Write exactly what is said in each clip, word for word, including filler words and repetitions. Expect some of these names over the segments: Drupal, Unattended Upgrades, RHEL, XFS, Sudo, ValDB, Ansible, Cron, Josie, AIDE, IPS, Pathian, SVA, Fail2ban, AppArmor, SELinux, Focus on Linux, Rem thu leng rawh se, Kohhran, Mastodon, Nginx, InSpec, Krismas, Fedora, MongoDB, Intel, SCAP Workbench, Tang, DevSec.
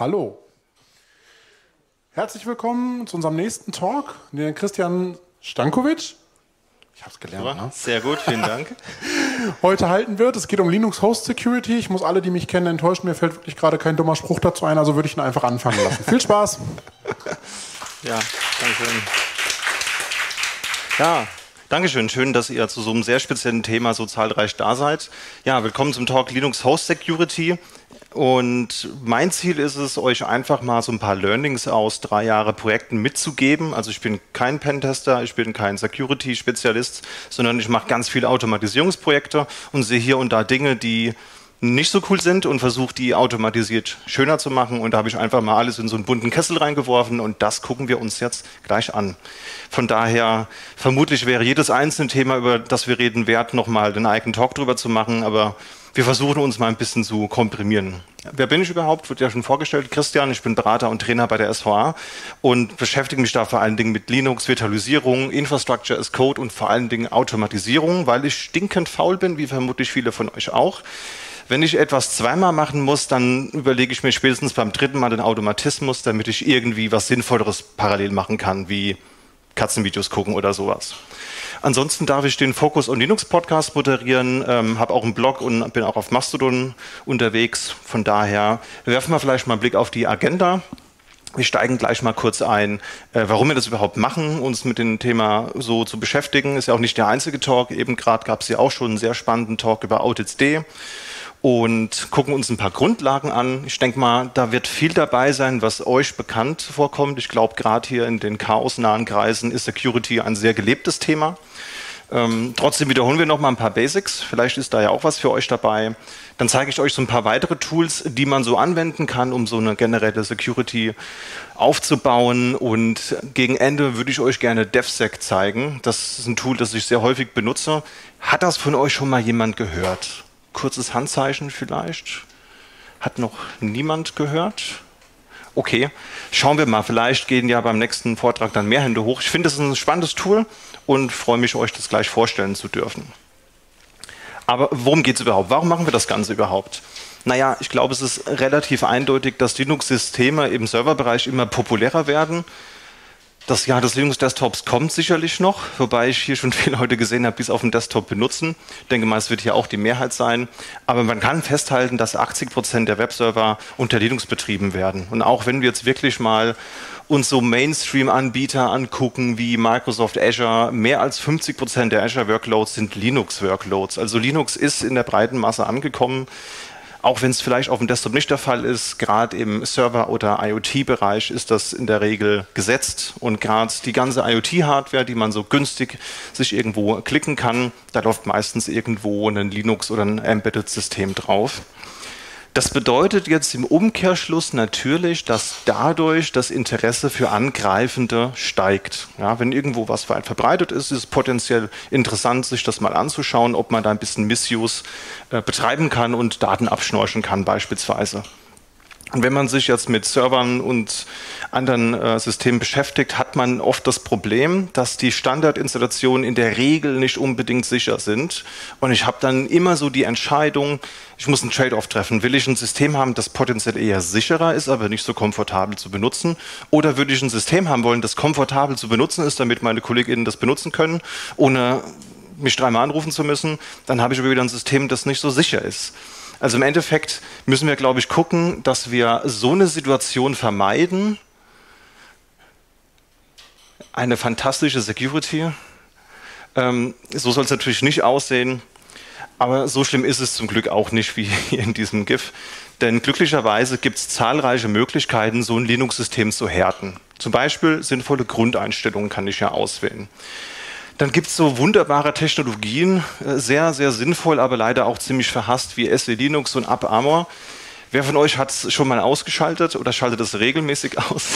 Hallo. Herzlich willkommen zu unserem nächsten Talk, den Christian Stankowitsch. Ich habe es gelernt. Super, ne? Sehr gut, vielen Dank. Heute halten wird. Es geht um Linux Host Security. Ich muss alle, die mich kennen, enttäuschen. Mir fällt wirklich gerade kein dummer Spruch dazu ein, also würde ich ihn einfach anfangen lassen. Viel Spaß. Ja, danke schön. Ja, danke schön. Schön, dass ihr zu so einem sehr speziellen Thema so zahlreich da seid. Ja, willkommen zum Talk Linux Host Security. Und mein Ziel ist es, euch einfach mal so ein paar Learnings aus drei Jahre Projekten mitzugeben. Also ich bin kein Pentester, ich bin kein Security-Spezialist, sondern ich mache ganz viele Automatisierungsprojekte und sehe hier und da Dinge, die nicht so cool sind und versuche, die automatisiert schöner zu machen. Und da habe ich einfach mal alles in so einen bunten Kessel reingeworfen und das gucken wir uns jetzt gleich an. Von daher, vermutlich wäre jedes einzelne Thema, über das wir reden, wert, nochmal einen eigenen Talk drüber zu machen, aber wir versuchen uns mal ein bisschen zu komprimieren. Wer bin ich überhaupt? Wird ja schon vorgestellt. Christian, ich bin Berater und Trainer bei der S V A und beschäftige mich da vor allen Dingen mit Linux, Virtualisierung, Infrastructure as Code und vor allen Dingen Automatisierung, weil ich stinkend faul bin, wie vermutlich viele von euch auch. Wenn ich etwas zweimal machen muss, dann überlege ich mir spätestens beim dritten Mal den Automatismus, damit ich irgendwie was Sinnvolleres parallel machen kann, wie Katzenvideos gucken oder sowas. Ansonsten darf ich den Focus on Linux Podcast moderieren, ähm, habe auch einen Blog und bin auch auf Mastodon unterwegs. Von daher werfen wir vielleicht mal einen Blick auf die Agenda. Wir steigen gleich mal kurz ein, äh, warum wir das überhaupt machen, uns mit dem Thema so zu beschäftigen. Ist ja auch nicht der einzige Talk. Eben gerade gab es ja auch schon einen sehr spannenden Talk über AuditsD. Und gucken uns ein paar Grundlagen an. Ich denke mal, da wird viel dabei sein, was euch bekannt vorkommt. Ich glaube, gerade hier in den chaosnahen Kreisen ist Security ein sehr gelebtes Thema. Ähm, trotzdem wiederholen wir noch mal ein paar Basics. Vielleicht ist da ja auch was für euch dabei. Dann zeige ich euch so ein paar weitere Tools, die man so anwenden kann, um so eine generelle Security aufzubauen. Und gegen Ende würde ich euch gerne DevSec zeigen. Das ist ein Tool, das ich sehr häufig benutze. Hat das von euch schon mal jemand gehört? Kurzes Handzeichen vielleicht. Hat noch niemand gehört? Okay, schauen wir mal. Vielleicht gehen ja beim nächsten Vortrag dann mehr Hände hoch. Ich finde, es ist ein spannendes Tool und freue mich, euch das gleich vorstellen zu dürfen. Aber worum geht es überhaupt? Warum machen wir das Ganze überhaupt? Naja, ich glaube, es ist relativ eindeutig, dass Linux-Systeme im Serverbereich immer populärer werden. Das Jahr des Linux-Desktops kommt sicherlich noch, wobei ich hier schon viele Leute gesehen habe, die es auf dem Desktop benutzen. Ich denke mal, es wird hier auch die Mehrheit sein. Aber man kann festhalten, dass achtzig Prozent der Webserver unter Linux betrieben werden. Und auch wenn wir jetzt wirklich mal uns so Mainstream-Anbieter angucken wie Microsoft Azure, mehr als fünfzig Prozent der Azure-Workloads sind Linux-Workloads. Also Linux ist in der breiten Masse angekommen. Auch wenn es vielleicht auf dem Desktop nicht der Fall ist, gerade im Server- oder IoT-Bereich ist das in der Regel gesetzt. Und gerade die ganze IoT-Hardware, die man so günstig sich irgendwo klicken kann, da läuft meistens irgendwo ein Linux- oder ein Embedded-System drauf. Das bedeutet jetzt im Umkehrschluss natürlich, dass dadurch das Interesse für Angreifende steigt. Ja, wenn irgendwo was weit verbreitet ist, ist es potenziell interessant, sich das mal anzuschauen, ob man da ein bisschen Misuse äh, betreiben kann und Daten abschnorchen kann beispielsweise. Und wenn man sich jetzt mit Servern und anderen äh, Systemen beschäftigt, hat man oft das Problem, dass die Standardinstallationen in der Regel nicht unbedingt sicher sind. Und ich habe dann immer so die Entscheidung, ich muss einen Trade-off treffen. Will ich ein System haben, das potenziell eher sicherer ist, aber nicht so komfortabel zu benutzen? Oder würde ich ein System haben wollen, das komfortabel zu benutzen ist, damit meine KollegInnen das benutzen können, ohne mich dreimal anrufen zu müssen? Dann habe ich aber wieder ein System, das nicht so sicher ist. Also im Endeffekt müssen wir, glaube ich, gucken, dass wir so eine Situation vermeiden. Eine fantastische Security. Ähm, so soll es natürlich nicht aussehen, aber so schlimm ist es zum Glück auch nicht wie hier in diesem GIF. Denn glücklicherweise gibt es zahlreiche Möglichkeiten, so ein Linux-System zu härten. Zum Beispiel sinnvolle Grundeinstellungen kann ich ja auswählen. Dann gibt es so wunderbare Technologien, sehr, sehr sinnvoll, aber leider auch ziemlich verhasst, wie SELinux und AppArmor. Wer von euch hat es schon mal ausgeschaltet oder schaltet es regelmäßig aus?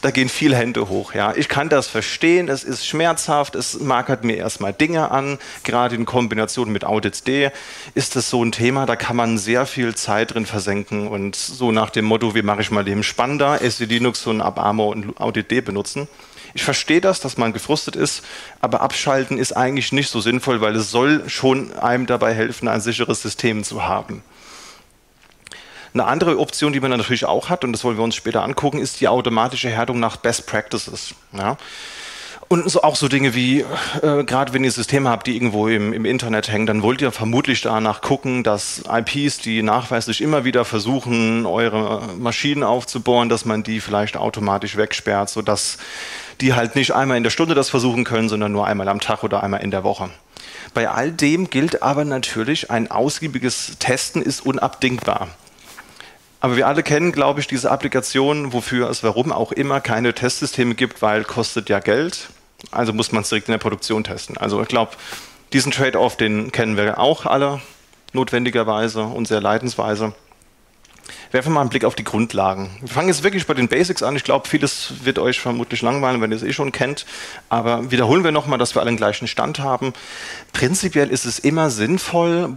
Da gehen viele Hände hoch. Ja. Ich kann das verstehen, es ist schmerzhaft, es markert mir erstmal Dinge an. Gerade in Kombination mit AuditsD ist das so ein Thema, da kann man sehr viel Zeit drin versenken und so nach dem Motto, wie mache ich mein Leben spannender, SELinux und AppArmor und AuditD benutzen. Ich verstehe das, dass man gefrustet ist, aber abschalten ist eigentlich nicht so sinnvoll, weil es soll schon einem dabei helfen, ein sicheres System zu haben. Eine andere Option, die man natürlich auch hat, und das wollen wir uns später angucken, ist die automatische Härtung nach Best Practices. Ja. Und so, auch so Dinge wie, äh, gerade wenn ihr Systeme habt, die irgendwo im, im Internet hängen, dann wollt ihr vermutlich danach gucken, dass I Ps, die nachweislich immer wieder versuchen, eure Maschinen aufzubohren, dass man die vielleicht automatisch wegsperrt, sodass die halt nicht einmal in der Stunde das versuchen können, sondern nur einmal am Tag oder einmal in der Woche. Bei all dem gilt aber natürlich, ein ausgiebiges Testen ist unabdingbar. Aber wir alle kennen, glaube ich, diese Applikationen, wofür es warum auch immer keine Testsysteme gibt, weil kostet ja Geld. Also muss man es direkt in der Produktion testen. Also ich glaube, diesen Trade-off, den kennen wir auch alle notwendigerweise und sehr leidensweise. Werfen wir mal einen Blick auf die Grundlagen. Wir fangen jetzt wirklich bei den Basics an. Ich glaube, vieles wird euch vermutlich langweilen, wenn ihr es eh schon kennt. Aber wiederholen wir nochmal, dass wir alle den gleichen Stand haben. Prinzipiell ist es immer sinnvoll,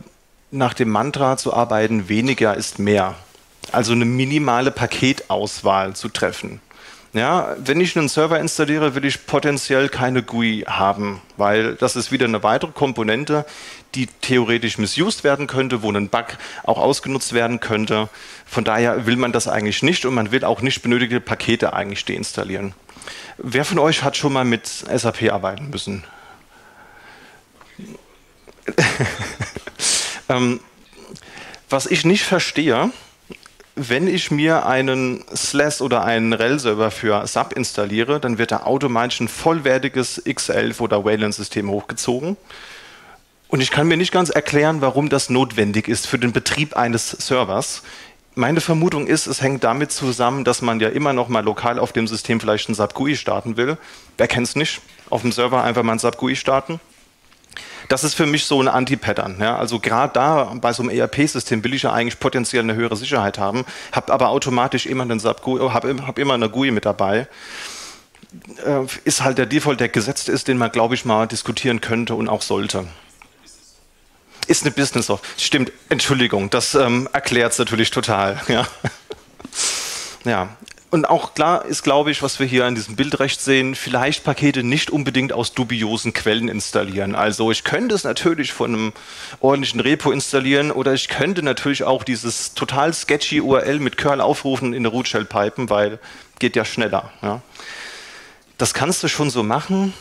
nach dem Mantra zu arbeiten, weniger ist mehr. Also eine minimale Paketauswahl zu treffen. Ja, wenn ich einen Server installiere, will ich potenziell keine G U I haben, weil das ist wieder eine weitere Komponente, die theoretisch misused werden könnte, wo ein Bug auch ausgenutzt werden könnte. Von daher will man das eigentlich nicht und man will auch nicht benötigte Pakete eigentlich deinstallieren. Wer von euch hat schon mal mit S A P arbeiten müssen? ähm, was ich nicht verstehe, wenn ich mir einen S L E S oder einen R H E L-Server für S A P installiere, dann wird da automatisch ein vollwertiges X elf oder Wayland-System hochgezogen. Und ich kann mir nicht ganz erklären, warum das notwendig ist für den Betrieb eines Servers. Meine Vermutung ist, es hängt damit zusammen, dass man ja immer noch mal lokal auf dem System vielleicht ein S A P G U I starten will. Wer kennt es nicht? Auf dem Server einfach mal ein S A P G U I starten. Das ist für mich so ein Anti-Pattern. Ja? Also gerade da bei so einem E R P-System will ich ja eigentlich potenziell eine höhere Sicherheit haben, habe aber automatisch immer einen S A P G U I, habe hab immer eine G U I mit dabei. Äh, ist halt der Default, der gesetzt ist, den man, glaube ich, mal diskutieren könnte und auch sollte. Ist eine Business-Software. Stimmt, Entschuldigung, das ähm, erklärt es natürlich total. Ja. Ja. Und auch klar ist, glaube ich, was wir hier an diesem Bild rechts sehen, vielleicht Pakete nicht unbedingt aus dubiosen Quellen installieren. Also ich könnte es natürlich von einem ordentlichen Repo installieren oder ich könnte natürlich auch dieses total sketchy U R L mit curl aufrufen in der Root Shell pipen, weil geht ja schneller. Ja. Das kannst du schon so machen,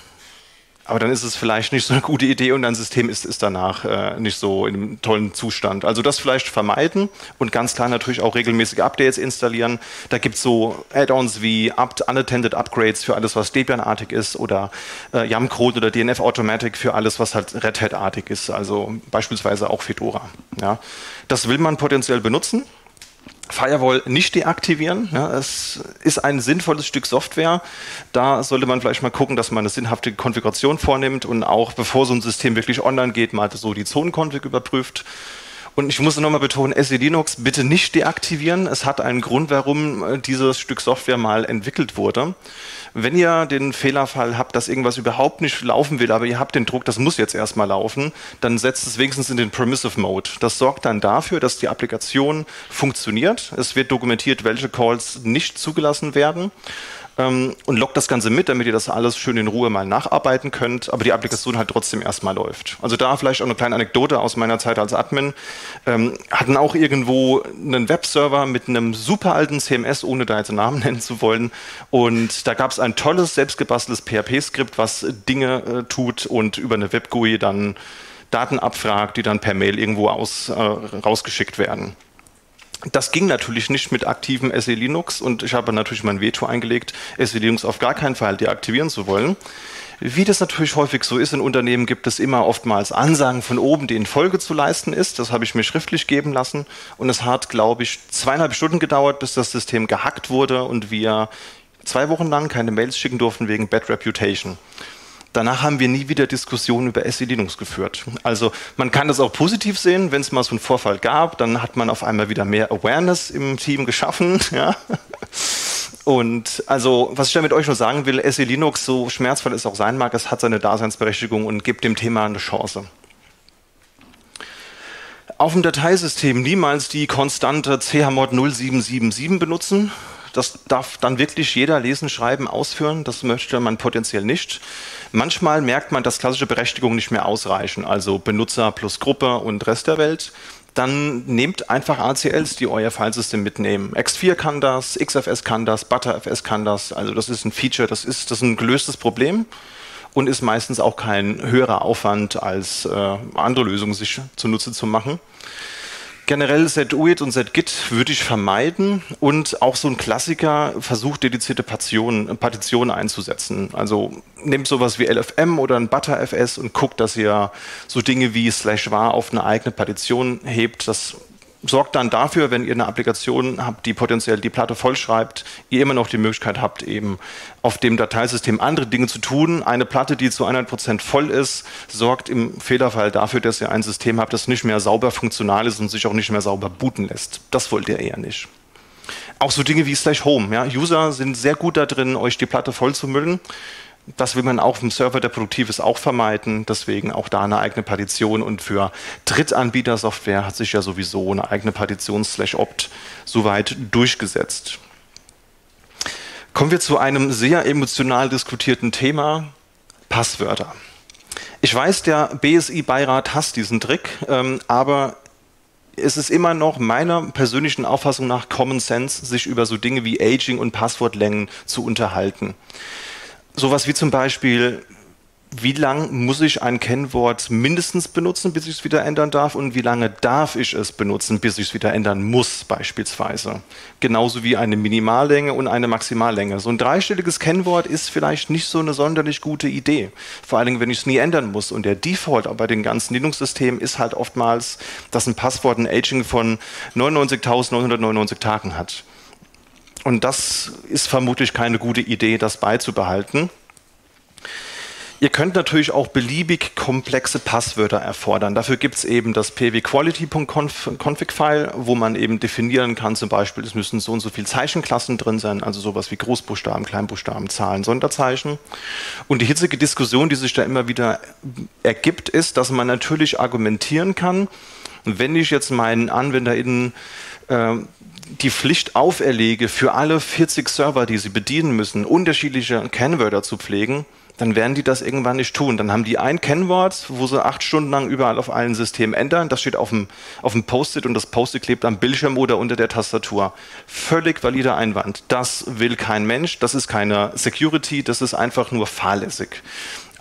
aber dann ist es vielleicht nicht so eine gute Idee und dein System ist, ist danach äh, nicht so in einem tollen Zustand. Also das vielleicht vermeiden und ganz klar natürlich auch regelmäßige Updates installieren. Da gibt es so Add-ons wie Unattended Upgrades für alles, was Debian-artig ist oder äh, YAML-Code oder D N F-Automatic für alles, was halt Red Hat-artig ist, also beispielsweise auch Fedora. Ja. Das will man potenziell benutzen. Firewall nicht deaktivieren. Ja, es ist ein sinnvolles Stück Software. Da sollte man vielleicht mal gucken, dass man eine sinnhafte Konfiguration vornimmt und auch bevor so ein System wirklich online geht, mal so die Zonenkonfig überprüft. Und ich muss nochmal betonen, SELinux bitte nicht deaktivieren. Es hat einen Grund, warum dieses Stück Software mal entwickelt wurde. Wenn ihr den Fehlerfall habt, dass irgendwas überhaupt nicht laufen will, aber ihr habt den Druck, das muss jetzt erstmal laufen, dann setzt es wenigstens in den Permissive Mode. Das sorgt dann dafür, dass die Applikation funktioniert. Es wird dokumentiert, welche Calls nicht zugelassen werden. Und loggt das Ganze mit, damit ihr das alles schön in Ruhe mal nacharbeiten könnt, aber die Applikation halt trotzdem erstmal läuft. Also da vielleicht auch eine kleine Anekdote aus meiner Zeit als Admin. Ähm, hatten auch irgendwo einen Webserver mit einem super alten C M S, ohne da jetzt einen Namen nennen zu wollen. Und da gab es ein tolles, selbstgebasteltes P H P-Skript, was Dinge äh, tut und über eine Web G U I dann Daten abfragt, die dann per Mail irgendwo aus, äh, rausgeschickt werden. Das ging natürlich nicht mit aktivem SELinux und ich habe natürlich mein Veto eingelegt, SELinux auf gar keinen Fall deaktivieren zu wollen. Wie das natürlich häufig so ist in Unternehmen, gibt es immer oftmals Ansagen von oben, denen Folge zu leisten ist. Das habe ich mir schriftlich geben lassen und es hat, glaube ich, zweieinhalb Stunden gedauert, bis das System gehackt wurde und wir zwei Wochen lang keine Mails schicken durften wegen Bad Reputation. Danach haben wir nie wieder Diskussionen über SELinux geführt. Also man kann das auch positiv sehen, wenn es mal so einen Vorfall gab, dann hat man auf einmal wieder mehr Awareness im Team geschaffen. Ja. Und also, was ich damit euch nur sagen will, SELinux, so schmerzvoll es auch sein mag, es hat seine Daseinsberechtigung und gibt dem Thema eine Chance. Auf dem Dateisystem niemals die Konstante C H M O D null sieben sieben sieben benutzen. Das darf dann wirklich jeder lesen, schreiben, ausführen. Das möchte man potenziell nicht. Manchmal merkt man, dass klassische Berechtigungen nicht mehr ausreichen. Also Benutzer plus Gruppe und Rest der Welt. dann nehmt einfach A C Ls, die euer Filesystem mitnehmen. Ext vier kann das, X F S kann das, ButterFS kann das. Also das ist ein Feature, das ist, das ist ein gelöstes Problem und ist meistens auch kein höherer Aufwand, als äh, andere Lösungen sich zunutze zu machen. Generell Z U I D und Z G I T würde ich vermeiden und auch so ein Klassiker versucht, dedizierte Partitionen, Partitionen einzusetzen. Also nehmt sowas wie L F M oder ein ButterFS und guckt, dass ihr so Dinge wie slash var auf eine eigene Partition hebt. Das sorgt dann dafür, wenn ihr eine Applikation habt, die potenziell die Platte vollschreibt, ihr immer noch die Möglichkeit habt, eben auf dem Dateisystem andere Dinge zu tun. Eine Platte, die zu hundert Prozent voll ist, sorgt im Fehlerfall dafür, dass ihr ein System habt, das nicht mehr sauber funktional ist und sich auch nicht mehr sauber booten lässt. Das wollt ihr eher nicht. Auch so Dinge wie slash home. Ja? User sind sehr gut da drin, euch die Platte voll zu müllen. Das will man auch vom Server, der produktiv ist, auch vermeiden. Deswegen auch da eine eigene Partition. Und für Drittanbieter-Software hat sich ja sowieso eine eigene Partition-slash-opt soweit durchgesetzt. Kommen wir zu einem sehr emotional diskutierten Thema: Passwörter. Ich weiß, der B S I-Beirat hasst diesen Trick, ähm, aber es ist immer noch meiner persönlichen Auffassung nach Common Sense, sich über so Dinge wie Aging und Passwortlängen zu unterhalten. Sowas wie zum Beispiel, wie lange muss ich ein Kennwort mindestens benutzen, bis ich es wieder ändern darf, und wie lange darf ich es benutzen, bis ich es wieder ändern muss, beispielsweise. Genauso wie eine Minimallänge und eine Maximallänge. So ein dreistelliges Kennwort ist vielleicht nicht so eine sonderlich gute Idee. Vor allen Dingen, wenn ich es nie ändern muss. Und der Default bei den ganzen Linux-Systemen ist halt oftmals, dass ein Passwort ein Aging von neunundneunzigtausendneunhundertneunundneunzig Tagen hat. Und das ist vermutlich keine gute Idee, das beizubehalten. Ihr könnt natürlich auch beliebig komplexe Passwörter erfordern. Dafür gibt es eben das pwquality.config-File, wo man eben definieren kann, zum Beispiel, es müssen so und so viele Zeichenklassen drin sein, also sowas wie Großbuchstaben, Kleinbuchstaben, Zahlen, Sonderzeichen. Und die hitzige Diskussion, die sich da immer wieder ergibt, ist, dass man natürlich argumentieren kann, wenn ich jetzt meinen AnwenderInnen äh, die Pflicht auferlege, für alle vierzig Server, die sie bedienen müssen, unterschiedliche Kennwörter zu pflegen, dann werden die das irgendwann nicht tun. Dann haben die ein Kennwort, wo sie acht Stunden lang überall auf allen Systemen ändern. Das steht auf dem, auf dem Post-it und das Post-it klebt am Bildschirm oder unter der Tastatur. Völlig valider Einwand. Das will kein Mensch, das ist keine Security, das ist einfach nur fahrlässig.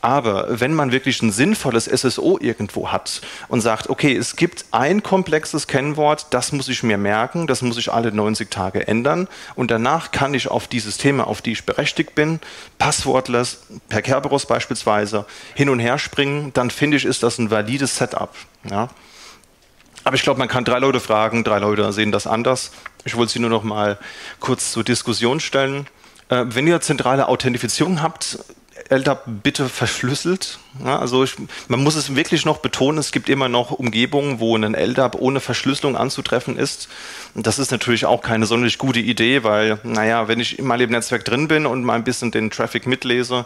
Aber wenn man wirklich ein sinnvolles S S O irgendwo hat und sagt, okay, es gibt ein komplexes Kennwort, das muss ich mir merken, das muss ich alle neunzig Tage ändern und danach kann ich auf die Systeme, auf die ich berechtigt bin, passwortless, per Kerberos beispielsweise, hin und her springen, dann finde ich, ist das ein valides Setup. Ja? Aber ich glaube, man kann drei Leute fragen, drei Leute sehen das anders. Ich wollte sie nur noch mal kurz zur Diskussion stellen. Äh, wenn ihr zentrale Authentifizierung habt, L D A P bitte verschlüsselt. Ja, also ich, man muss es wirklich noch betonen, es gibt immer noch Umgebungen, wo ein L D A P ohne Verschlüsselung anzutreffen ist. Und das ist natürlich auch keine sonderlich gute Idee, weil, naja, wenn ich in meinem Netzwerk drin bin und mal ein bisschen den Traffic mitlese,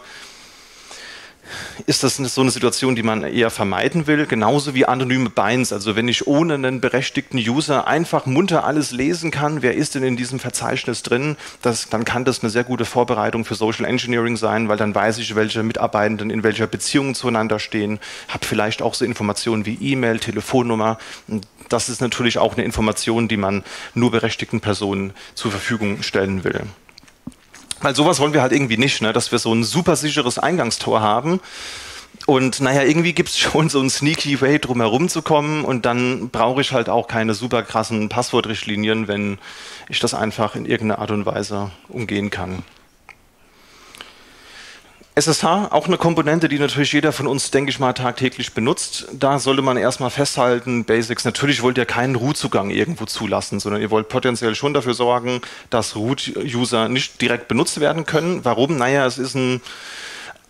ist das so eine Situation, die man eher vermeiden will. Genauso wie anonyme Binds. Also wenn ich ohne einen berechtigten User einfach munter alles lesen kann, wer ist denn in diesem Verzeichnis drin, das, dann kann das eine sehr gute Vorbereitung für Social Engineering sein, weil dann weiß ich, welche Mitarbeitenden in welcher Beziehung zueinander stehen, habe vielleicht auch so Informationen wie E-Mail, Telefonnummer. Das ist natürlich auch eine Information, die man nur berechtigten Personen zur Verfügung stellen will. Weil sowas wollen wir halt irgendwie nicht, ne? Dass wir so ein super sicheres Eingangstor haben. Und naja, irgendwie gibt es schon so einen sneaky way, drum herum zu kommen. Und dann brauche ich halt auch keine super krassen Passwortrichtlinien, wenn ich das einfach in irgendeiner Art und Weise umgehen kann. S S H, auch eine Komponente, die natürlich jeder von uns, denke ich mal, tagtäglich benutzt. Da sollte man erstmal festhalten, Basics, natürlich wollt ihr keinen Root-Zugang irgendwo zulassen, sondern ihr wollt potenziell schon dafür sorgen, dass Root-User nicht direkt benutzt werden können. Warum? Naja, es ist ein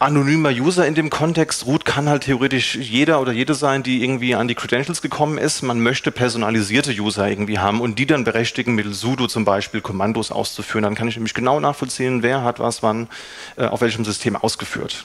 anonymer User in dem Kontext. Root kann halt theoretisch jeder oder jede sein, die irgendwie an die Credentials gekommen ist. Man möchte personalisierte User irgendwie haben und die dann berechtigen, mittels sudo zum Beispiel Kommandos auszuführen. Dann kann ich nämlich genau nachvollziehen, wer hat was wann äh, auf welchem System ausgeführt.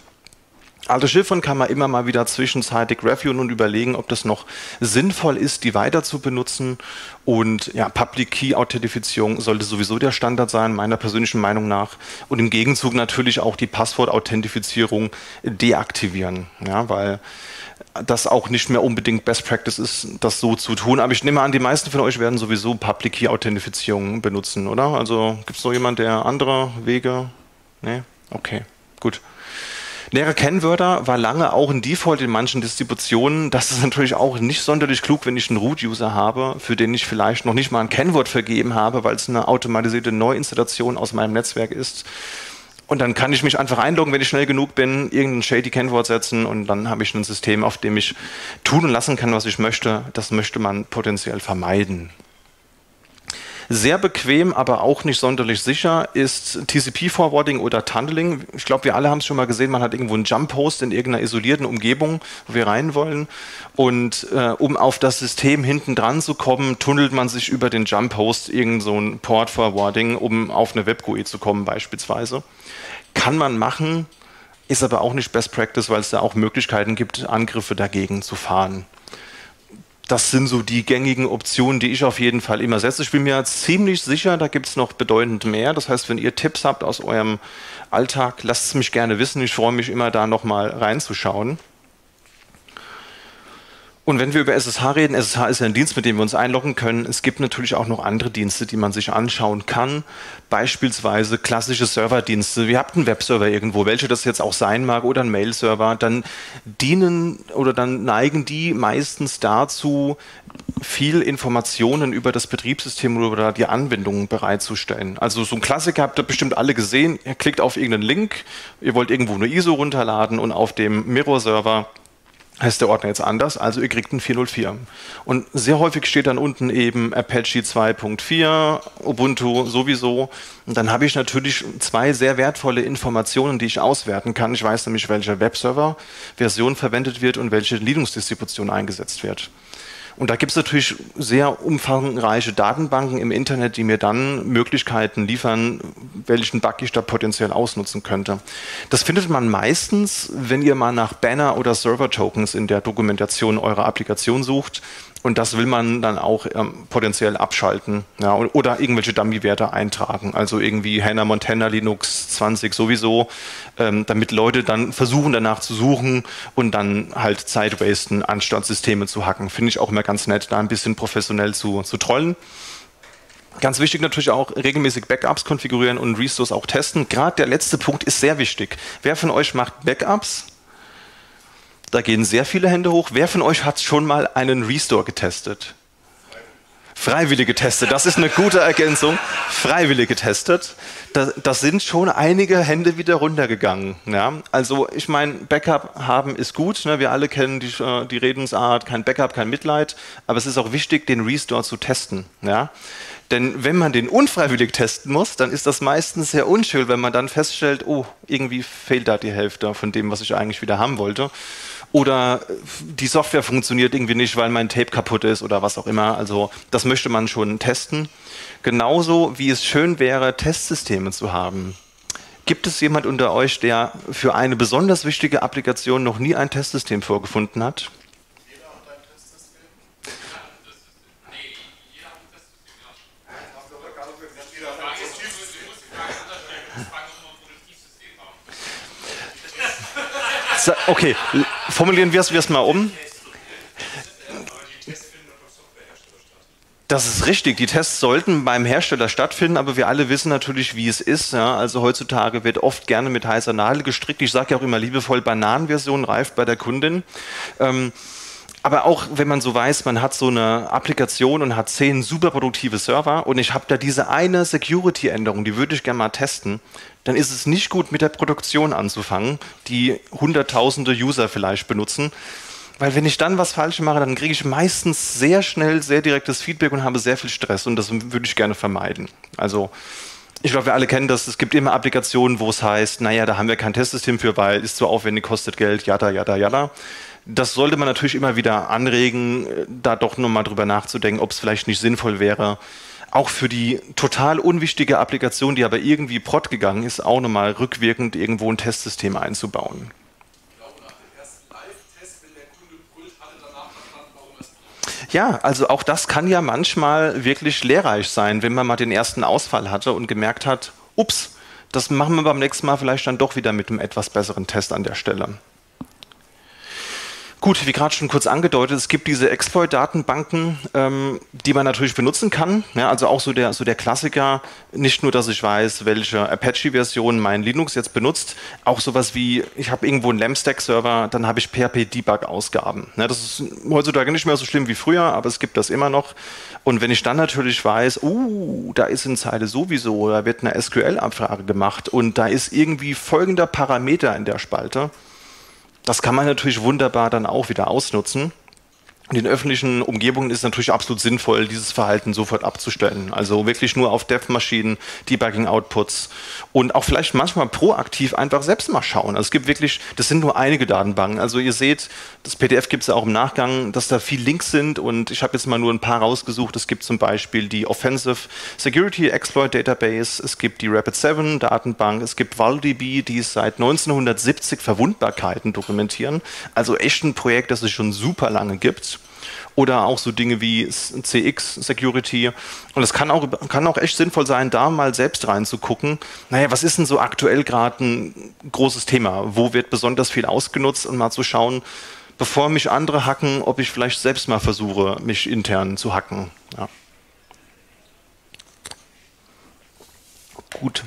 Alte Chiffren kann man immer mal wieder zwischenzeitig reviewen und überlegen, ob das noch sinnvoll ist, die weiter zu benutzen. Und ja, Public Key Authentifizierung sollte sowieso der Standard sein, meiner persönlichen Meinung nach. Und im Gegenzug natürlich auch die Passwort-Authentifizierung deaktivieren. Ja, weil das auch nicht mehr unbedingt Best Practice ist, das so zu tun. Aber ich nehme an, die meisten von euch werden sowieso Public Key Authentifizierung benutzen, oder? Also gibt es noch jemand, der andere Wege? Nee? Okay, gut. Leere Kennwörter war lange auch ein Default in manchen Distributionen. Das ist natürlich auch nicht sonderlich klug, wenn ich einen Root-User habe, für den ich vielleicht noch nicht mal ein Kennwort vergeben habe, weil es eine automatisierte Neuinstallation aus meinem Netzwerk ist. Und dann kann ich mich einfach einloggen, wenn ich schnell genug bin, irgendein shady Kennwort setzen und dann habe ich ein System, auf dem ich tun und lassen kann, was ich möchte. Das möchte man potenziell vermeiden. Sehr bequem, aber auch nicht sonderlich sicher ist T C P-Forwarding oder Tunneling. Ich glaube, wir alle haben es schon mal gesehen, man hat irgendwo einen Jump-Host in irgendeiner isolierten Umgebung, wo wir rein wollen. Und äh, um auf das System hinten dran zu kommen, tunnelt man sich über den Jump-Host irgend so ein Port-Forwarding, um auf eine Web G U I zu kommen beispielsweise. Kann man machen, ist aber auch nicht Best Practice, weil es da auch Möglichkeiten gibt, Angriffe dagegen zu fahren. Das sind so die gängigen Optionen, die ich auf jeden Fall immer setze. Ich bin mir ziemlich sicher, da gibt es noch bedeutend mehr. Das heißt, wenn ihr Tipps habt aus eurem Alltag, lasst es mich gerne wissen. Ich freue mich immer, da nochmal reinzuschauen. Und wenn wir über S S H reden, S S H ist ja ein Dienst, mit dem wir uns einloggen können. Es gibt natürlich auch noch andere Dienste, die man sich anschauen kann. Beispielsweise klassische Serverdienste. Ihr habt einen Webserver irgendwo, welche das jetzt auch sein mag, oder einen Mail-Server. Dann dienen oder dann neigen die meistens dazu, viel Informationen über das Betriebssystem oder die Anwendungen bereitzustellen. Also so ein Klassiker habt ihr bestimmt alle gesehen. Ihr klickt auf irgendeinen Link, ihr wollt irgendwo eine I S O runterladen und auf dem Mirror-Server heißt der Ordner jetzt anders, also ihr kriegt einen vier null vier. Und sehr häufig steht dann unten eben Apache zwei Punkt vier, Ubuntu sowieso. Und dann habe ich natürlich zwei sehr wertvolle Informationen, die ich auswerten kann. Ich weiß nämlich, welche Webserver-Version verwendet wird und welche Linux-Distribution eingesetzt wird. Und da gibt es natürlich sehr umfangreiche Datenbanken im Internet, die mir dann Möglichkeiten liefern, welchen Bug ich da potenziell ausnutzen könnte. Das findet man meistens, wenn ihr mal nach Banner oder Server-Tokens in der Dokumentation eurer Applikation sucht. Und das will man dann auch ähm, potenziell abschalten, ja, oder irgendwelche Dummy-Werte eintragen. Also irgendwie Hannah Montana Linux zwanzig sowieso, ähm, damit Leute dann versuchen danach zu suchen und dann halt Zeit wasten, anstatt Systeme zu hacken. Finde ich auch immer ganz nett, da ein bisschen professionell zu, zu trollen. Ganz wichtig natürlich auch, regelmäßig Backups konfigurieren und Restores auch testen. Gerade der letzte Punkt ist sehr wichtig. Wer von euch macht Backups? Da gehen sehr viele Hände hoch. Wer von euch hat schon mal einen Restore getestet? Freiwillig getestet, das ist eine gute Ergänzung. Freiwillig getestet. Da, das sind schon einige Hände wieder runtergegangen. Ja? Also ich meine, Backup haben ist gut. Ne? Wir alle kennen die, die Redensart, kein Backup, kein Mitleid. Aber es ist auch wichtig, den Restore zu testen. Ja? Denn wenn man den unfreiwillig testen muss, dann ist das meistens sehr unschön, wenn man dann feststellt, oh, irgendwie fehlt da die Hälfte von dem, was ich eigentlich wieder haben wollte. Oder die Software funktioniert irgendwie nicht, weil mein Tape kaputt ist oder was auch immer. Also das möchte man schon testen. Genauso wie es schön wäre, Testsysteme zu haben. Gibt es jemand unter euch, der für eine besonders wichtige Applikation noch nie ein Testsystem vorgefunden hat? Jeder hat ein Testsystem? Nee, jeder hat ein Testsystem. Okay. Formulieren wir es mal um. Das ist richtig, die Tests sollten beim Hersteller stattfinden, aber wir alle wissen natürlich, wie es ist. Ja? Also heutzutage wird oft gerne mit heißer Nadel gestrickt. Ich sage ja auch immer liebevoll, Bananenversion reift bei der Kundin. Ähm, aber auch wenn man so weiß, man hat so eine Applikation und hat zehn superproduktive Server und ich habe da diese eine Security-Änderung, die würde ich gerne mal testen, dann ist es nicht gut, mit der Produktion anzufangen, die hunderttausende User vielleicht benutzen. Weil wenn ich dann was falsch mache, dann kriege ich meistens sehr schnell, sehr direktes Feedback und habe sehr viel Stress. Und das würde ich gerne vermeiden. Also ich glaube, wir alle kennen das. Es gibt immer Applikationen, wo es heißt, naja, da haben wir kein Testsystem für, weil ist zu aufwendig, kostet Geld, jada, jada, jada. Das sollte man natürlich immer wieder anregen, da doch nochmal drüber nachzudenken, ob es vielleicht nicht sinnvoll wäre, auch für die total unwichtige Applikation, die aber irgendwie prod gegangen ist, auch nochmal rückwirkend irgendwo ein Testsystem einzubauen. Ich glaube, nach dem ersten Live-Test, wenn der Kunde brüllt, hat er danach verstanden, warum es brüllt. Ja, also auch das kann ja manchmal wirklich lehrreich sein, wenn man mal den ersten Ausfall hatte und gemerkt hat, ups, das machen wir beim nächsten Mal vielleicht dann doch wieder mit einem etwas besseren Test an der Stelle. Gut, wie gerade schon kurz angedeutet, es gibt diese Exploit-Datenbanken, ähm, die man natürlich benutzen kann. Ja, also auch so der, so der Klassiker, nicht nur, dass ich weiß, welche Apache-Version mein Linux jetzt benutzt, auch sowas wie, ich habe irgendwo einen Lamb-Stack-Server, dann habe ich P H P-Debug-Ausgaben. Ja, das ist heutzutage nicht mehr so schlimm wie früher, aber es gibt das immer noch. Und wenn ich dann natürlich weiß, uh, da ist in Zeile sowieso, da wird eine S Q L-Abfrage gemacht und da ist irgendwie folgender Parameter in der Spalte, das kann man natürlich wunderbar dann auch wieder ausnutzen. In den öffentlichen Umgebungen ist es natürlich absolut sinnvoll, dieses Verhalten sofort abzustellen. Also wirklich nur auf Dev-Maschinen, Debugging-Outputs und auch vielleicht manchmal proaktiv einfach selbst mal schauen. Also es gibt wirklich, das sind nur einige Datenbanken. Also ihr seht, das P D F gibt es ja auch im Nachgang, dass da viel Links sind und ich habe jetzt mal nur ein paar rausgesucht. Es gibt zum Beispiel die Offensive Security Exploit Database, es gibt die Rapid seven Datenbank, es gibt ValDB, die seit neunzehnhundertsiebzig Verwundbarkeiten dokumentieren. Also echt ein Projekt, das es schon super lange gibt. Oder auch so Dinge wie C X-Security. Und es kann auch, kann auch echt sinnvoll sein, da mal selbst reinzugucken, naja, was ist denn so aktuell gerade ein großes Thema? Wo wird besonders viel ausgenutzt? Und mal zu schauen, bevor mich andere hacken, ob ich vielleicht selbst mal versuche, mich intern zu hacken. Ja. Gut.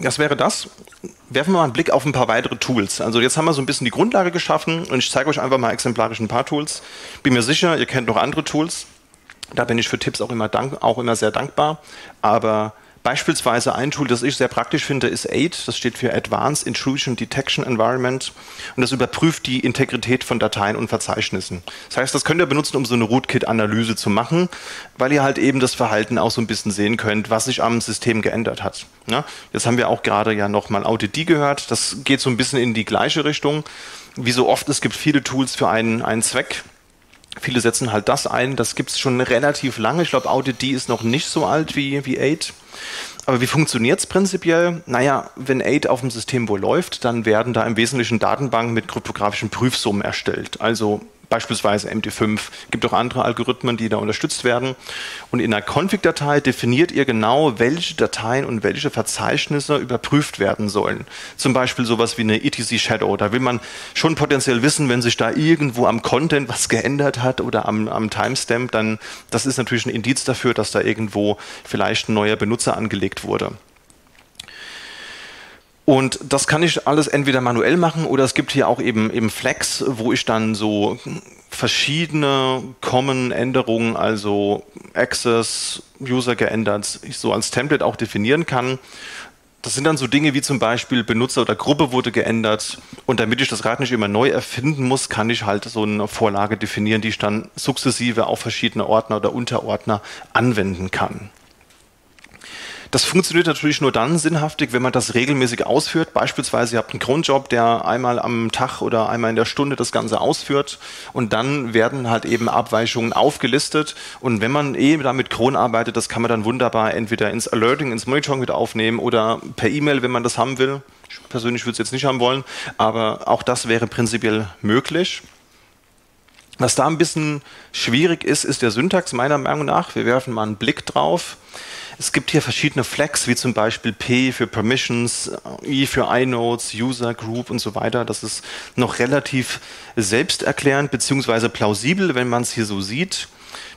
Das wäre das. Werfen wir mal einen Blick auf ein paar weitere Tools. Also jetzt haben wir so ein bisschen die Grundlage geschaffen und ich zeige euch einfach mal exemplarisch ein paar Tools. Bin mir sicher, ihr kennt noch andere Tools. Da bin ich für Tipps auch immer, dank, auch immer sehr dankbar. Aber beispielsweise ein Tool, das ich sehr praktisch finde, ist AID. Das steht für Advanced Intrusion Detection Environment. Und das überprüft die Integrität von Dateien und Verzeichnissen. Das heißt, das könnt ihr benutzen, um so eine Rootkit-Analyse zu machen, weil ihr halt eben das Verhalten auch so ein bisschen sehen könnt, was sich am System geändert hat. Ja? Jetzt haben wir auch gerade ja nochmal AuditD gehört. Das geht so ein bisschen in die gleiche Richtung. Wie so oft, es gibt viele Tools für einen, einen Zweck. Viele setzen halt das ein. Das gibt es schon relativ lange. Ich glaube, AuditD ist noch nicht so alt wie, wie AID. Aber wie funktioniert es prinzipiell? Naja, wenn AID auf dem System wohl läuft, dann werden da im Wesentlichen Datenbanken mit kryptografischen Prüfsummen erstellt. Also beispielsweise M D fünf. Gibt auch andere Algorithmen, die da unterstützt werden. Und in einer Config-Datei definiert ihr genau, welche Dateien und welche Verzeichnisse überprüft werden sollen. Zum Beispiel sowas wie eine E T C-Shadow. Da will man schon potenziell wissen, wenn sich da irgendwo am Content was geändert hat oder am, am Timestamp, dann das ist natürlich ein Indiz dafür, dass da irgendwo vielleicht ein neuer Benutzer angelegt wurde. Und das kann ich alles entweder manuell machen oder es gibt hier auch eben, eben Flags, wo ich dann so verschiedene Common-Änderungen, also Access, User geändert, so als Template auch definieren kann. Das sind dann so Dinge wie zum Beispiel Benutzer oder Gruppe wurde geändert und damit ich das Rad nicht immer neu erfinden muss, kann ich halt so eine Vorlage definieren, die ich dann sukzessive auf verschiedene Ordner oder Unterordner anwenden kann. Das funktioniert natürlich nur dann sinnhaftig, wenn man das regelmäßig ausführt. Beispielsweise, ihr habt einen Cronjob, der einmal am Tag oder einmal in der Stunde das Ganze ausführt und dann werden halt eben Abweichungen aufgelistet und wenn man eh da mit Cron arbeitet, das kann man dann wunderbar entweder ins Alerting, ins Monitoring mit aufnehmen oder per E-Mail, wenn man das haben will. Ich persönlich würde es jetzt nicht haben wollen, aber auch das wäre prinzipiell möglich. Was da ein bisschen schwierig ist, ist der Syntax meiner Meinung nach. Wir werfen mal einen Blick drauf. Es gibt hier verschiedene Flags, wie zum Beispiel P für Permissions, I für Inodes, User, Group und so weiter. Das ist noch relativ selbsterklärend bzw. plausibel, wenn man es hier so sieht.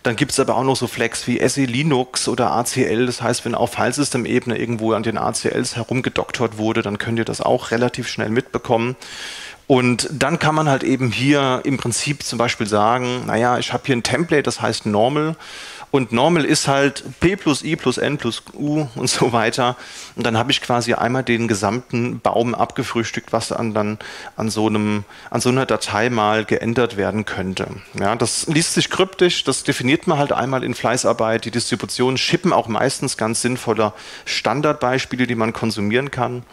Dann gibt es aber auch noch so Flags wie SELinux oder A C L. Das heißt, wenn auf Filesystemebene irgendwo an den A C Ls herumgedoktert wurde, dann könnt ihr das auch relativ schnell mitbekommen. Und dann kann man halt eben hier im Prinzip zum Beispiel sagen, naja, ich habe hier ein Template, das heißt Normal. Und Normal ist halt P plus I plus N plus U und so weiter. Und dann habe ich quasi einmal den gesamten Baum abgefrühstückt, was an, dann an, so einem, an so einer Datei mal geändert werden könnte. Ja, das liest sich kryptisch, das definiert man halt einmal in Fleißarbeit. Die Distributionen shippen auch meistens ganz sinnvolle Standardbeispiele, die man konsumieren kann.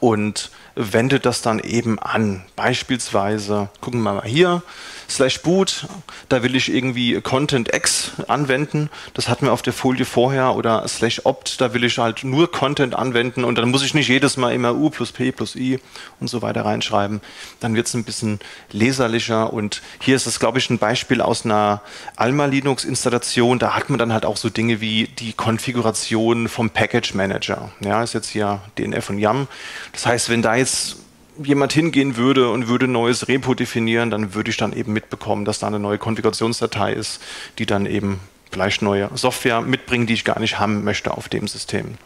Und wendet das dann eben an. Beispielsweise, gucken wir mal hier, slash boot, da will ich irgendwie Content X anwenden, das hatten wir auf der Folie vorher, oder slash opt, da will ich halt nur Content anwenden und dann muss ich nicht jedes Mal immer U plus P plus I und so weiter reinschreiben. Dann wird es ein bisschen leserlicher und hier ist das, glaube ich, ein Beispiel aus einer Alma Linux Installation, da hat man dann halt auch so Dinge wie die Konfiguration vom Package Manager. Ja, ist jetzt hier D N F und YAML. Das heißt, wenn da jetzt jemand hingehen würde und würde ein neues Repo definieren, dann würde ich dann eben mitbekommen, dass da eine neue Konfigurationsdatei ist, die dann eben vielleicht neue Software mitbringt, die ich gar nicht haben möchte auf dem System.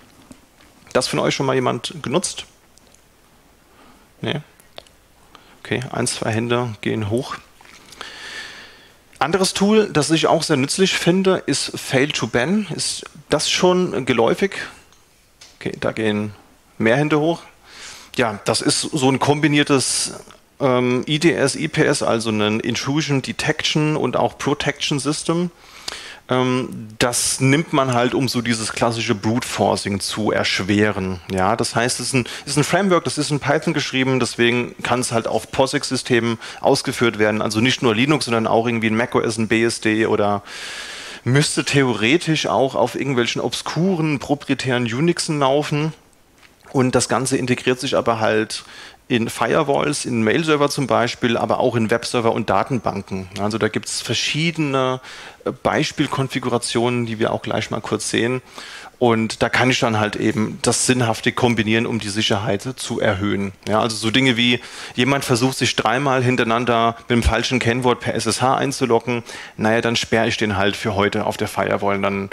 Das von euch schon mal jemand genutzt? Nee? Okay, ein, zwei Hände gehen hoch. Anderes Tool, das ich auch sehr nützlich finde, ist Fail to ban. Ist das schon geläufig? Okay, da gehen mehr Hände hoch. Ja, das ist so ein kombiniertes ähm, I D S, I P S, also ein Intrusion Detection und auch Protection System. Ähm, das nimmt man halt, um so dieses klassische Brute Forcing zu erschweren. Ja, das heißt, es ist ein, ist ein Framework, das ist in Python geschrieben, deswegen kann es halt auf POSIX-Systemen ausgeführt werden. Also nicht nur Linux, sondern auch irgendwie ein macOS, ein B S D oder müsste theoretisch auch auf irgendwelchen obskuren, proprietären Unixen laufen. Und das Ganze integriert sich aber halt in Firewalls, in Mail-Server zum Beispiel, aber auch in Webserver und Datenbanken. Also da gibt es verschiedene Beispielkonfigurationen, die wir auch gleich mal kurz sehen. Und da kann ich dann halt eben das sinnhaftig kombinieren, um die Sicherheit zu erhöhen. Ja, also so Dinge wie, jemand versucht sich dreimal hintereinander mit dem falschen Kennwort per S S H einzuloggen, naja, dann sperre ich den halt für heute auf der Firewall. Und dann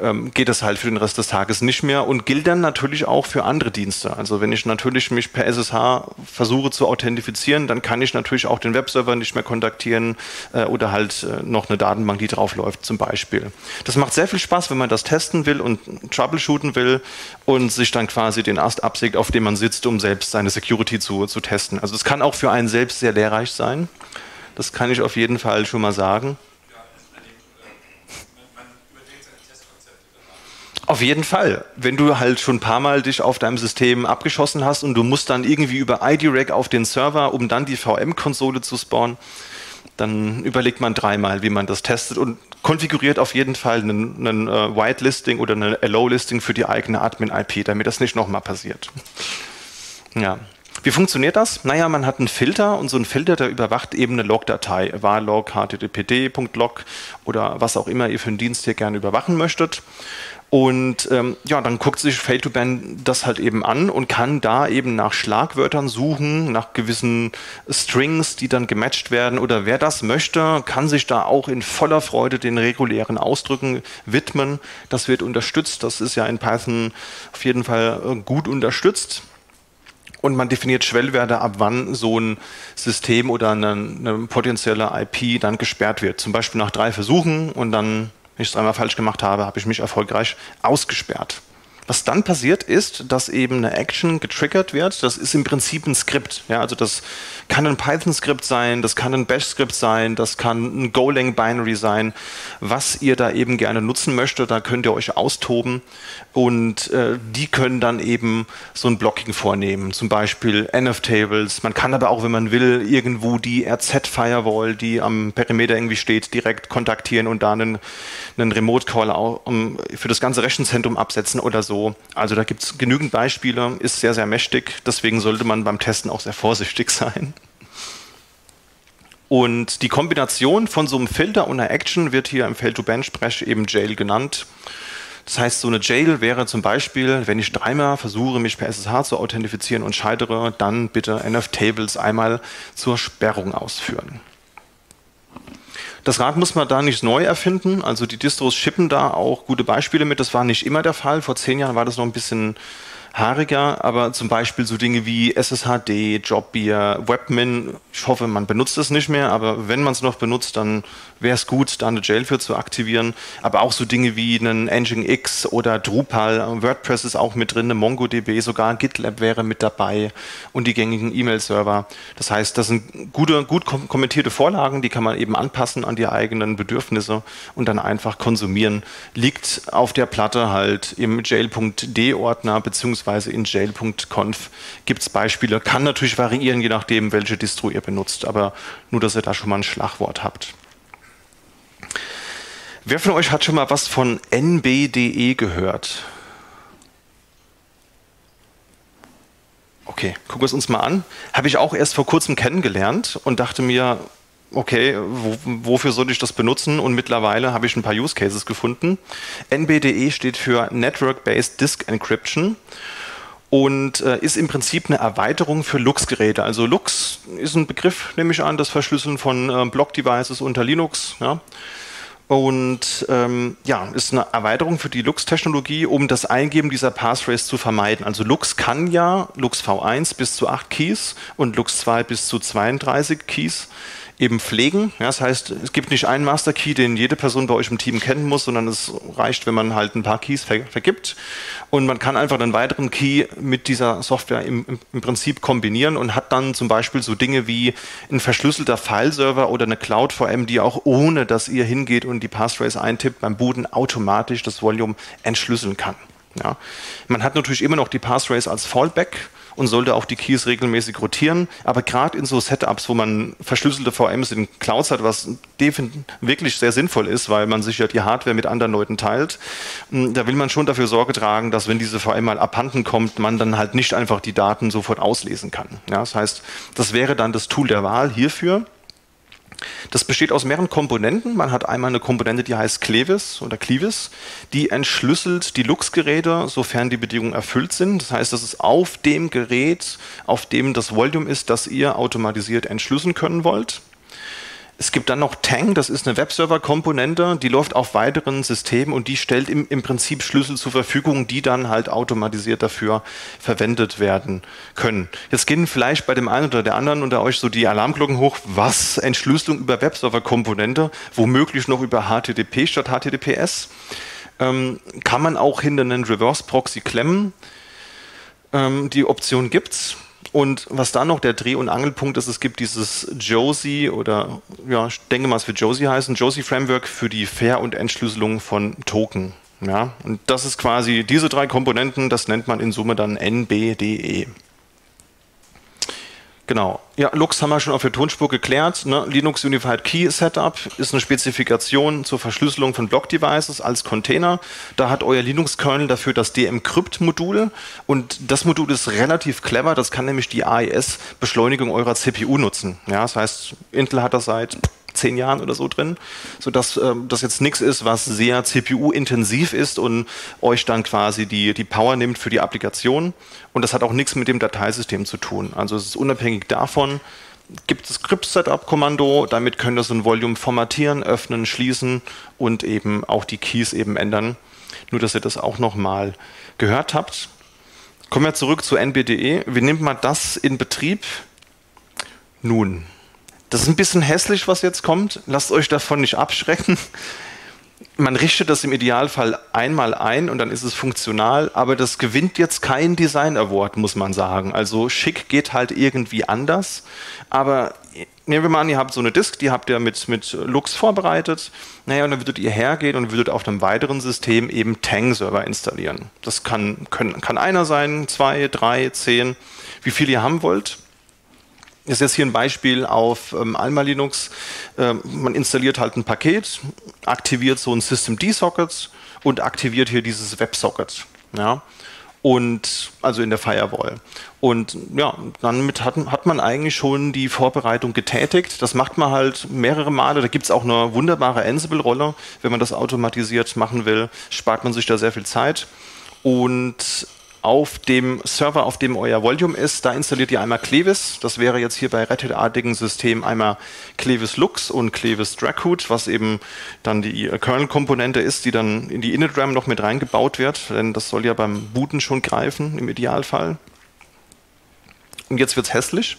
ähm, geht das halt für den Rest des Tages nicht mehr und gilt dann natürlich auch für andere Dienste. Also wenn ich natürlich mich per S S H versuche zu authentifizieren, dann kann ich natürlich auch den Webserver nicht mehr kontaktieren äh, oder halt äh, noch eine Datenbank, die draufläuft zum Beispiel. Das macht sehr viel Spaß, wenn man das testen will und troubleshooten will und sich dann quasi den Ast absägt, auf dem man sitzt, um selbst seine Security zu, zu testen. Also es kann auch für einen selbst sehr lehrreich sein. Das kann ich auf jeden Fall schon mal sagen. Auf jeden Fall. Wenn du halt schon ein paar Mal dich auf deinem System abgeschossen hast und du musst dann irgendwie über I D R A C auf den Server, um dann die V M-Konsole zu spawnen, dann überlegt man dreimal, wie man das testet und konfiguriert auf jeden Fall einen, einen uh, Whitelisting oder eine Allow-Listing für die eigene Admin I P, damit das nicht nochmal passiert. Ja. Wie funktioniert das? Naja, man hat einen Filter und so ein Filter, der überwacht eben eine Log-Datei, var-log, httpd.log oder was auch immer ihr für einen Dienst hier gerne überwachen möchtet. Und ähm, ja, dann guckt sich Fail to ban das halt eben an und kann da eben nach Schlagwörtern suchen, nach gewissen Strings, die dann gematcht werden. Oder wer das möchte, kann sich da auch in voller Freude den regulären Ausdrücken widmen. Das wird unterstützt. Das ist ja in Python auf jeden Fall gut unterstützt. Und man definiert Schwellwerte, ab wann so ein System oder eine, eine potenzielle I P dann gesperrt wird. Zum Beispiel nach drei Versuchen und dann, wenn ich es einmal falsch gemacht habe, habe ich mich erfolgreich ausgesperrt. Was dann passiert ist, dass eben eine Action getriggert wird. Das ist im Prinzip ein Skript. Ja, also das kann ein Python-Skript sein, das kann ein Bash-Skript sein, das kann ein Golang-Binary sein. Was ihr da eben gerne nutzen möchtet, da könnt ihr euch austoben. Und äh, die können dann eben so ein Blocking vornehmen. Zum Beispiel N F Tables. Man kann aber auch, wenn man will, irgendwo die R Z Firewall, die am Perimeter irgendwie steht, direkt kontaktieren und da einen, einen Remote-Call für das ganze Rechenzentrum absetzen oder so. Also da gibt es genügend Beispiele, ist sehr, sehr mächtig, deswegen sollte man beim Testen auch sehr vorsichtig sein. Und die Kombination von so einem Filter und einer Action wird hier im Fail to ban-Sprech eben Jail genannt. Das heißt, so eine Jail wäre zum Beispiel, wenn ich dreimal versuche, mich per S S H zu authentifizieren und scheitere, dann bitte N F Tables einmal zur Sperrung ausführen. Das Rad muss man da nicht neu erfinden, also die Distros shippen da auch gute Beispiele mit, das war nicht immer der Fall, vor zehn Jahren war das noch ein bisschen haariger, aber zum Beispiel so Dinge wie S S H D, Jobbeer, Webmin, ich hoffe, man benutzt es nicht mehr, aber wenn man es noch benutzt, dann wäre es gut, da eine Jail für zu aktivieren, aber auch so Dinge wie einen Nginx oder Drupal, WordPress ist auch mit drin, eine MongoDB, sogar GitLab wäre mit dabei und die gängigen E-Mail-Server. Das heißt, das sind gute, gut kommentierte Vorlagen, die kann man eben anpassen an die eigenen Bedürfnisse und dann einfach konsumieren. Liegt auf der Platte halt im jail punkt d-Ordner beziehungsweise in jail punkt conf gibt es Beispiele. Kann natürlich variieren, je nachdem, welche Distro ihr benutzt, aber nur, dass ihr da schon mal ein Schlagwort habt. Wer von euch hat schon mal was von N B D E gehört? Okay, gucken wir es uns mal an. Habe ich auch erst vor kurzem kennengelernt und dachte mir, okay, wo, wofür soll ich das benutzen? Und mittlerweile habe ich ein paar Use Cases gefunden. N B D E steht für Network Based Disk Encryption. und äh, ist im Prinzip eine Erweiterung für Lux-Geräte. Also Lux ist ein Begriff, nehme ich an, das Verschlüsseln von äh, Block-Devices unter Linux. Ja. Und ähm, ja, ist eine Erweiterung für die Lux-Technologie, um das Eingeben dieser Passphrase zu vermeiden. Also Lux kann ja Lux V eins bis zu acht Keys und Lux zwei bis zu zweiunddreißig Keys eben pflegen. Ja, das heißt, es gibt nicht einen Master Key, den jede Person bei euch im Team kennen muss, sondern es reicht, wenn man halt ein paar Keys ver vergibt. Und man kann einfach einen weiteren Key mit dieser Software im, im Prinzip kombinieren und hat dann zum Beispiel so Dinge wie ein verschlüsselter File-Server oder eine Cloud-V M, die auch ohne, dass ihr hingeht und die Passphrase eintippt, beim Booten automatisch das Volume entschlüsseln kann. Ja. Man hat natürlich immer noch die Passphrase als Fallback und sollte auch die Keys regelmäßig rotieren, aber gerade in so Setups, wo man verschlüsselte V Ms in Clouds hat, was wirklich sehr sinnvoll ist, weil man sich ja die Hardware mit anderen Leuten teilt, da will man schon dafür Sorge tragen, dass wenn diese V M mal abhanden kommt, man dann halt nicht einfach die Daten sofort auslesen kann. Ja, das heißt, das wäre dann das Tool der Wahl hierfür. Das besteht aus mehreren Komponenten. Man hat einmal eine Komponente, die heißt Clevis oder Clevis, die entschlüsselt die Lux-Geräte, sofern die Bedingungen erfüllt sind. Das heißt, das ist auf dem Gerät, auf dem das Volume ist, das ihr automatisiert entschlüsseln können wollt. Es gibt dann noch Tang, das ist eine Webserver-Komponente, die läuft auf weiteren Systemen und die stellt im, im Prinzip Schlüssel zur Verfügung, die dann halt automatisiert dafür verwendet werden können. Jetzt gehen vielleicht bei dem einen oder der anderen unter euch so die Alarmglocken hoch, was Entschlüsselung über Webserver-Komponente, womöglich noch über H T T P statt H T T P S, ähm, kann man auch hinter einen Reverse-Proxy klemmen. Ähm, die Option gibt's. Und was da noch der Dreh- und Angelpunkt ist, es gibt dieses Josie oder, ja, ich denke mal, es wird Josie heißen, Josie-Framework für die Ver- und Entschlüsselung von Token. Ja, und das ist quasi diese drei Komponenten, das nennt man in Summe dann N B D E. Genau. Ja, Lux haben wir schon auf der Tonspur geklärt. Ne? Linux Unified Key Setup ist eine Spezifikation zur Verschlüsselung von Block-Devices als Container. Da hat euer Linux-Kernel dafür das D M Crypt-Modul. Und das Modul ist relativ clever. Das kann nämlich die A E S-Beschleunigung eurer C P U nutzen. Ja, das heißt, Intel hat das seit zehn Jahren oder so drin, sodass äh, das jetzt nichts ist, was sehr C P U-intensiv ist und euch dann quasi die, die Power nimmt für die Applikation. Und das hat auch nichts mit dem Dateisystem zu tun. Also es ist unabhängig davon, gibt es das Crypt-Setup-Kommando, damit könnt ihr so ein Volume formatieren, öffnen, schließen und eben auch die Keys eben ändern. Nur, dass ihr das auch nochmal gehört habt. Kommen wir zurück zu N B D E. Wie nimmt man das in Betrieb? Nun, das ist ein bisschen hässlich, was jetzt kommt. Lasst euch davon nicht abschrecken. Man richtet das im Idealfall einmal ein und dann ist es funktional, aber das gewinnt jetzt keinen Design Award, muss man sagen. Also schick geht halt irgendwie anders, aber nehmen wir mal an, ihr habt so eine Disk, die habt ihr mit, mit Lux vorbereitet. Naja, und dann würdet ihr hergehen und würdet auf einem weiteren System eben Tang-Server installieren. Das kann, können, kann einer sein, zwei, drei, zehn, wie viel ihr haben wollt. Das ist jetzt hier ein Beispiel auf ähm, Alma Linux. Ähm, man installiert halt ein Paket, aktiviert so ein Systemd-Socket und aktiviert hier dieses Web-Socket. Ja? Und also in der Firewall. Und ja, damit hat, hat man eigentlich schon die Vorbereitung getätigt. Das macht man halt mehrere Male. Da gibt es auch eine wunderbare Ansible-Rolle. Wenn man das automatisiert machen will, spart man sich da sehr viel Zeit. Und auf dem Server, auf dem euer Volume ist, da installiert ihr einmal Clevis. Das wäre jetzt hier bei Red Hat-artigen Systemen einmal Clevis Lux und Clevis Draghood, was eben dann die Kernel-Komponente ist, die dann in die Init-RAM noch mit reingebaut wird, denn das soll ja beim Booten schon greifen, im Idealfall. Und jetzt wird's hässlich.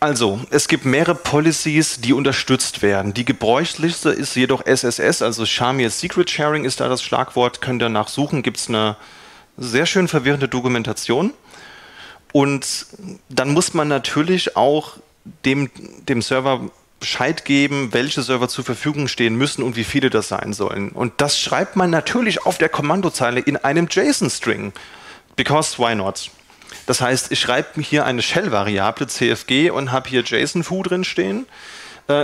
Also, es gibt mehrere Policies, die unterstützt werden. Die gebräuchlichste ist jedoch S S S, also S H A M I R Secret Sharing ist da das Schlagwort, könnt ihr nachsuchen, gibt es eine sehr schön verwirrende Dokumentation. Und dann muss man natürlich auch dem, dem Server Bescheid geben, welche Server zur Verfügung stehen müssen und wie viele das sein sollen. Und das schreibt man natürlich auf der Kommandozeile in einem JSON-String. Because why not? Das heißt, ich schreibe mir hier eine Shell-Variable, C F G, und habe hier JSON-Foo drin stehen.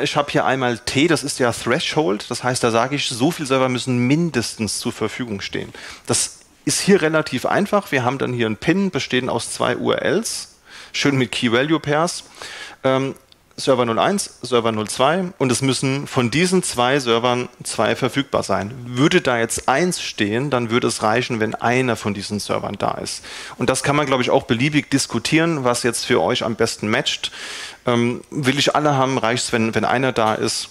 Ich habe hier einmal T, das ist ja Threshold, das heißt, da sage ich, so viele Server müssen mindestens zur Verfügung stehen. Das ist hier relativ einfach. Wir haben dann hier einen Pin, bestehend aus zwei U R Ls, schön mit Key-Value-Pairs. Server null eins, Server null zwei und es müssen von diesen zwei Servern zwei verfügbar sein. Würde da jetzt eins stehen, dann würde es reichen, wenn einer von diesen Servern da ist. Und das kann man, glaube ich, auch beliebig diskutieren, was jetzt für euch am besten matcht. Ähm, will ich alle haben, reicht es, wenn, wenn einer da ist,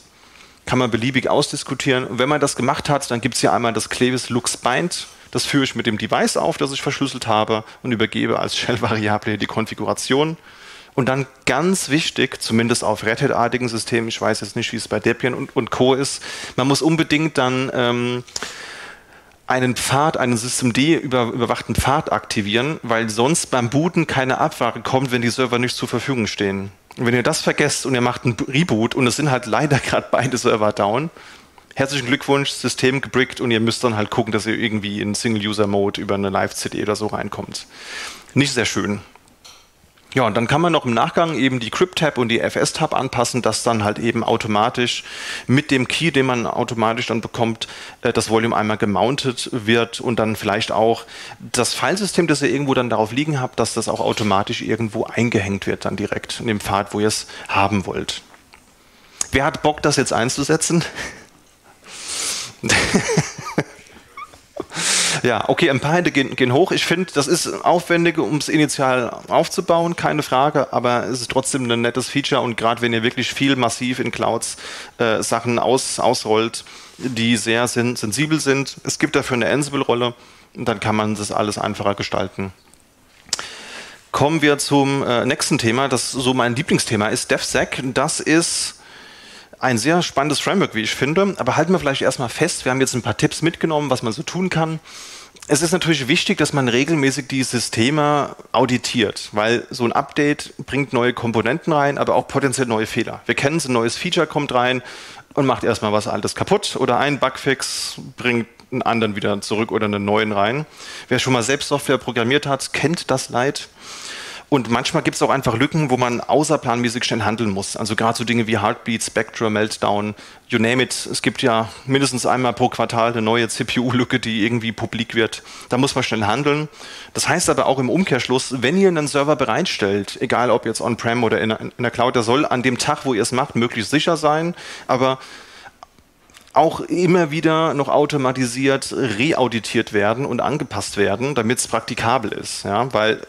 kann man beliebig ausdiskutieren. Und wenn man das gemacht hat, dann gibt es hier einmal das Clevis Lux Bind. Das führe ich mit dem Device auf, das ich verschlüsselt habe und übergebe als Shell-Variable die Konfiguration. Und dann ganz wichtig, zumindest auf Red Hat-artigen Systemen, ich weiß jetzt nicht, wie es bei Debian und, und Co. ist, man muss unbedingt dann ähm, einen Pfad, einen Systemd über, überwachten Pfad aktivieren, weil sonst beim Booten keine Abfrage kommt, wenn die Server nicht zur Verfügung stehen. Und wenn ihr das vergesst und ihr macht einen Reboot und es sind halt leider gerade beide Server down, herzlichen Glückwunsch, System gebrickt und ihr müsst dann halt gucken, dass ihr irgendwie in Single-User-Mode über eine Live-C D oder so reinkommt. Nicht sehr schön. Ja, und dann kann man noch im Nachgang eben die Crypt-Tab und die F S-Tab anpassen, dass dann halt eben automatisch mit dem Key, den man automatisch dann bekommt, das Volume einmal gemountet wird und dann vielleicht auch das Filesystem, das ihr irgendwo dann darauf liegen habt, dass das auch automatisch irgendwo eingehängt wird dann direkt in dem Pfad, wo ihr es haben wollt. Wer hat Bock, das jetzt einzusetzen? Ja, okay, ein paar Hände gehen, gehen hoch. Ich finde, das ist aufwendig, um es initial aufzubauen, keine Frage, aber es ist trotzdem ein nettes Feature und gerade wenn ihr wirklich viel massiv in Clouds äh, Sachen aus, ausrollt, die sehr sen sensibel sind, es gibt dafür eine Ansible-Rolle und dann kann man das alles einfacher gestalten. Kommen wir zum äh, nächsten Thema, das so mein Lieblingsthema ist, DevSec. Das ist ein sehr spannendes Framework, wie ich finde, aber halten wir vielleicht erstmal fest, wir haben jetzt ein paar Tipps mitgenommen, was man so tun kann. Es ist natürlich wichtig, dass man regelmäßig die Systeme auditiert, weil so ein Update bringt neue Komponenten rein, aber auch potenziell neue Fehler. Wir kennen es, ein neues Feature kommt rein und macht erstmal was Altes kaputt oder ein Bugfix bringt einen anderen wieder zurück oder einen neuen rein. Wer schon mal selbst Software programmiert hat, kennt das Leid. Und manchmal gibt es auch einfach Lücken, wo man außerplanmäßig schnell handeln muss. Also gerade so Dinge wie Heartbeat, Spectre, Meltdown, you name it. Es gibt ja mindestens einmal pro Quartal eine neue C P U-Lücke, die irgendwie publik wird. Da muss man schnell handeln. Das heißt aber auch im Umkehrschluss, wenn ihr einen Server bereitstellt, egal ob jetzt on-prem oder in, in der Cloud, der soll an dem Tag, wo ihr es macht, möglichst sicher sein. Aber auch immer wieder noch automatisiert reauditiert werden und angepasst werden, damit es praktikabel ist. Ja, weil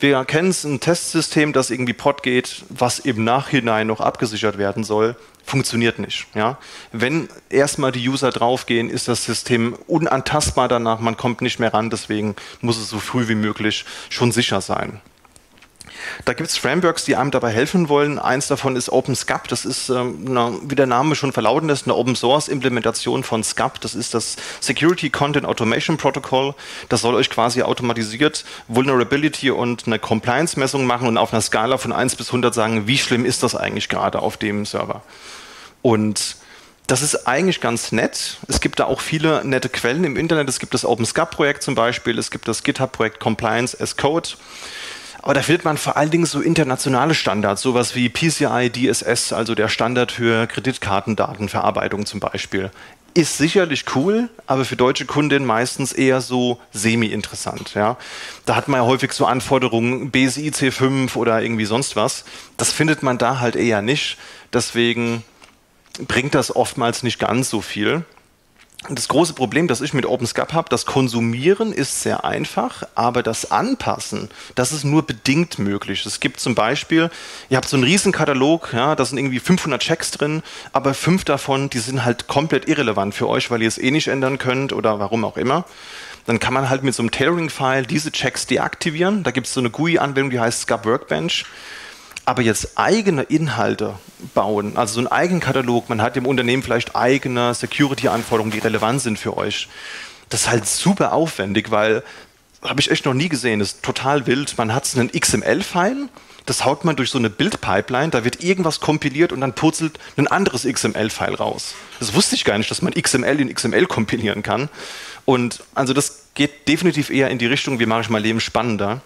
wir kennen es, ein Testsystem, das irgendwie P O D geht, was im Nachhinein noch abgesichert werden soll, funktioniert nicht. Ja? Wenn erstmal die User draufgehen, ist das System unantastbar danach, man kommt nicht mehr ran, deswegen muss es so früh wie möglich schon sicher sein. Da gibt es Frameworks, die einem dabei helfen wollen. Eins davon ist OpenSCAP. Das ist, ähm, na, wie der Name schon verlauten lässt, eine Open-Source-Implementation von SCAP. Das ist das Security Content Automation Protocol. Das soll euch quasi automatisiert Vulnerability und eine Compliance-Messung machen und auf einer Skala von eins bis hundert sagen, wie schlimm ist das eigentlich gerade auf dem Server. Und das ist eigentlich ganz nett. Es gibt da auch viele nette Quellen im Internet. Es gibt das OpenSCAP-Projekt zum Beispiel. Es gibt das GitHub-Projekt Compliance as Code. Aber da findet man vor allen Dingen so internationale Standards, sowas wie P C I D S S, also der Standard für Kreditkartendatenverarbeitung zum Beispiel. Ist sicherlich cool, aber für deutsche Kunden meistens eher so semi-interessant. Ja? Da hat man ja häufig so Anforderungen, B S I C fünf oder irgendwie sonst was. Das findet man da halt eher nicht. Deswegen bringt das oftmals nicht ganz so viel. Das große Problem, das ich mit OpenSCAP habe, das Konsumieren ist sehr einfach, aber das Anpassen, das ist nur bedingt möglich. Es gibt zum Beispiel, ihr habt so einen riesen Katalog, ja, da sind irgendwie fünfhundert Checks drin, aber fünf davon, die sind halt komplett irrelevant für euch, weil ihr es eh nicht ändern könnt oder warum auch immer. Dann kann man halt mit so einem Tailoring-File diese Checks deaktivieren. Da gibt es so eine G U I-Anwendung, die heißt SCAP Workbench. Aber jetzt eigene Inhalte bauen, also so einen eigenen Katalog, man hat im Unternehmen vielleicht eigene Security-Anforderungen, die relevant sind für euch. Das ist halt super aufwendig, weil, habe ich echt noch nie gesehen, ist total wild. Man hat einen X M L-File, das haut man durch so eine Build-Pipeline, da wird irgendwas kompiliert und dann purzelt ein anderes X M L-File raus. Das wusste ich gar nicht, dass man X M L in X M L kompilieren kann. Und also das geht definitiv eher in die Richtung, wie mache ich mein Leben spannender.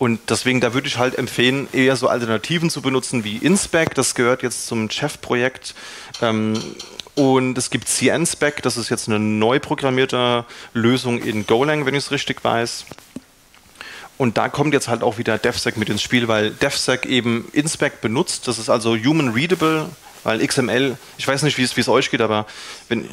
Und deswegen, da würde ich halt empfehlen, eher so Alternativen zu benutzen wie InSpec, das gehört jetzt zum Chef-Projekt. Und es gibt C N Spec, das ist jetzt eine neu programmierte Lösung in Golang, wenn ich es richtig weiß. Und da kommt jetzt halt auch wieder DevSec mit ins Spiel, weil DevSec eben Inspect benutzt. Das ist also human readable, weil X M L, ich weiß nicht, wie es, wie es euch geht, aber wenn,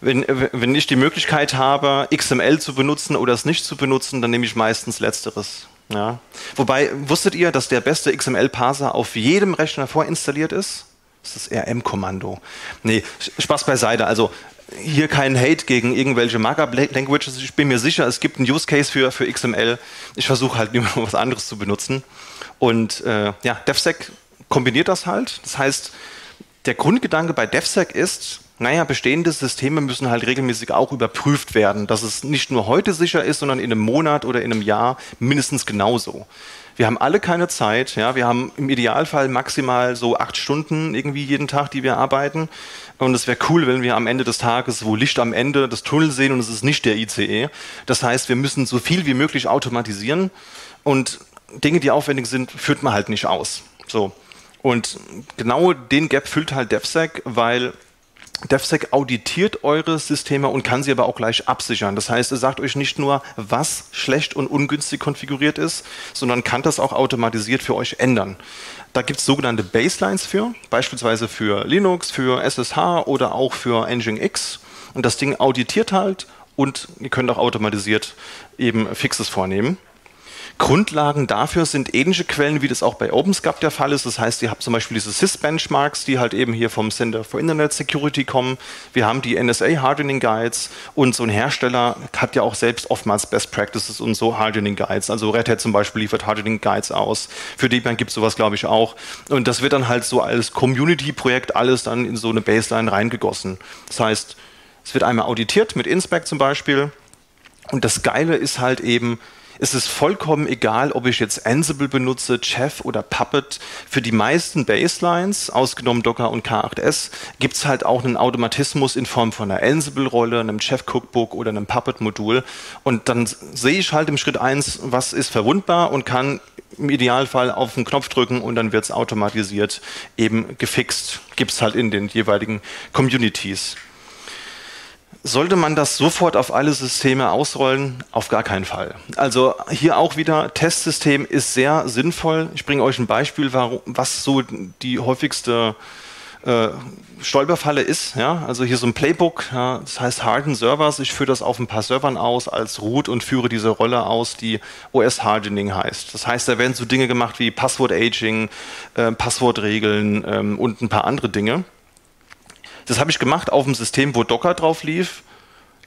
wenn, wenn ich die Möglichkeit habe, X M L zu benutzen oder es nicht zu benutzen, dann nehme ich meistens Letzteres. Ja. Wobei, wusstet ihr, dass der beste X M L-Parser auf jedem Rechner vorinstalliert ist? Das ist das R M-Kommando. Nee, Spaß beiseite. Also hier kein Hate gegen irgendwelche Markup-Languages. Ich bin mir sicher, es gibt einen Use-Case für, für X M L. Ich versuche halt immer was anderes zu benutzen. Und äh, ja, DevSec kombiniert das halt. Das heißt, der Grundgedanke bei DevSec ist, naja, bestehende Systeme müssen halt regelmäßig auch überprüft werden, dass es nicht nur heute sicher ist, sondern in einem Monat oder in einem Jahr mindestens genauso. Wir haben alle keine Zeit, ja? Wir haben im Idealfall maximal so acht Stunden irgendwie jeden Tag, die wir arbeiten. Und es wäre cool, wenn wir am Ende des Tages wo Licht am Ende des Tunnels sehen und es ist nicht der I C E. Das heißt, wir müssen so viel wie möglich automatisieren und Dinge, die aufwendig sind, führt man halt nicht aus. So. Und genau den Gap füllt halt DevSec, weil DevSec auditiert eure Systeme und kann sie aber auch gleich absichern. Das heißt, er sagt euch nicht nur, was schlecht und ungünstig konfiguriert ist, sondern kann das auch automatisiert für euch ändern. Da gibt es sogenannte Baselines für, beispielsweise für Linux, für S S H oder auch für Nginx. Und das Ding auditiert halt und ihr könnt auch automatisiert eben Fixes vornehmen. Grundlagen dafür sind ähnliche Quellen, wie das auch bei OpenSCAP der Fall ist. Das heißt, ihr habt zum Beispiel diese Sys-Benchmarks, die halt eben hier vom Center for Internet Security kommen. Wir haben die N S A-Hardening-Guides und so ein Hersteller hat ja auch selbst oftmals Best Practices und so Hardening-Guides. Also Red Hat zum Beispiel liefert Hardening-Guides aus. Für D B A N gibt es sowas, glaube ich, auch. Und das wird dann halt so als Community-Projekt alles dann in so eine Baseline reingegossen. Das heißt, es wird einmal auditiert mit Inspect zum Beispiel. Und das Geile ist halt eben, es ist vollkommen egal, ob ich jetzt Ansible benutze, Chef oder Puppet. Für die meisten Baselines, ausgenommen Docker und K acht S, gibt es halt auch einen Automatismus in Form von einer Ansible-Rolle, einem Chef-Cookbook oder einem Puppet-Modul. Und dann sehe ich halt im Schritt eins, was ist verwundbar und kann im Idealfall auf den Knopf drücken und dann wird es automatisiert eben gefixt. Gibt es halt in den jeweiligen Communities. Sollte man das sofort auf alle Systeme ausrollen? Auf gar keinen Fall. Also hier auch wieder, Testsystem ist sehr sinnvoll. Ich bringe euch ein Beispiel, was so die häufigste äh, Stolperfalle ist. Ja? Also hier so ein Playbook, ja? Das heißt Harden Servers. Ich führe das auf ein paar Servern aus als Root und führe diese Rolle aus, die O S Hardening heißt. Das heißt, da werden so Dinge gemacht wie Passwort-Aging, äh, Passwortregeln ähm, und ein paar andere Dinge. Das habe ich gemacht auf dem System, wo Docker drauf lief.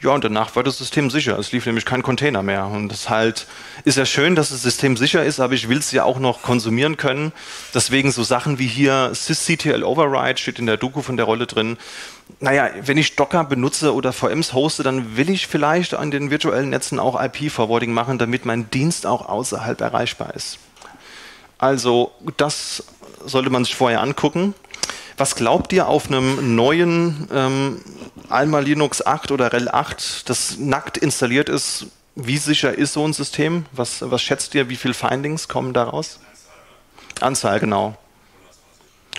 Ja, und danach war das System sicher. Es lief nämlich kein Container mehr. Und das halt ist ja schön, dass das System sicher ist, aber ich will es ja auch noch konsumieren können. Deswegen so Sachen wie hier sysctl Override steht in der Doku von der Rolle drin. Naja, wenn ich Docker benutze oder V Ms hoste, dann will ich vielleicht an den virtuellen Netzen auch I P-Forwarding machen, damit mein Dienst auch außerhalb erreichbar ist. Also das sollte man sich vorher angucken. Was glaubt ihr auf einem neuen ähm, einmal Linux acht oder RHEL acht, das nackt installiert ist? Wie sicher ist so ein System? Was, was schätzt ihr, wie viele Findings kommen daraus? Anzahl, genau.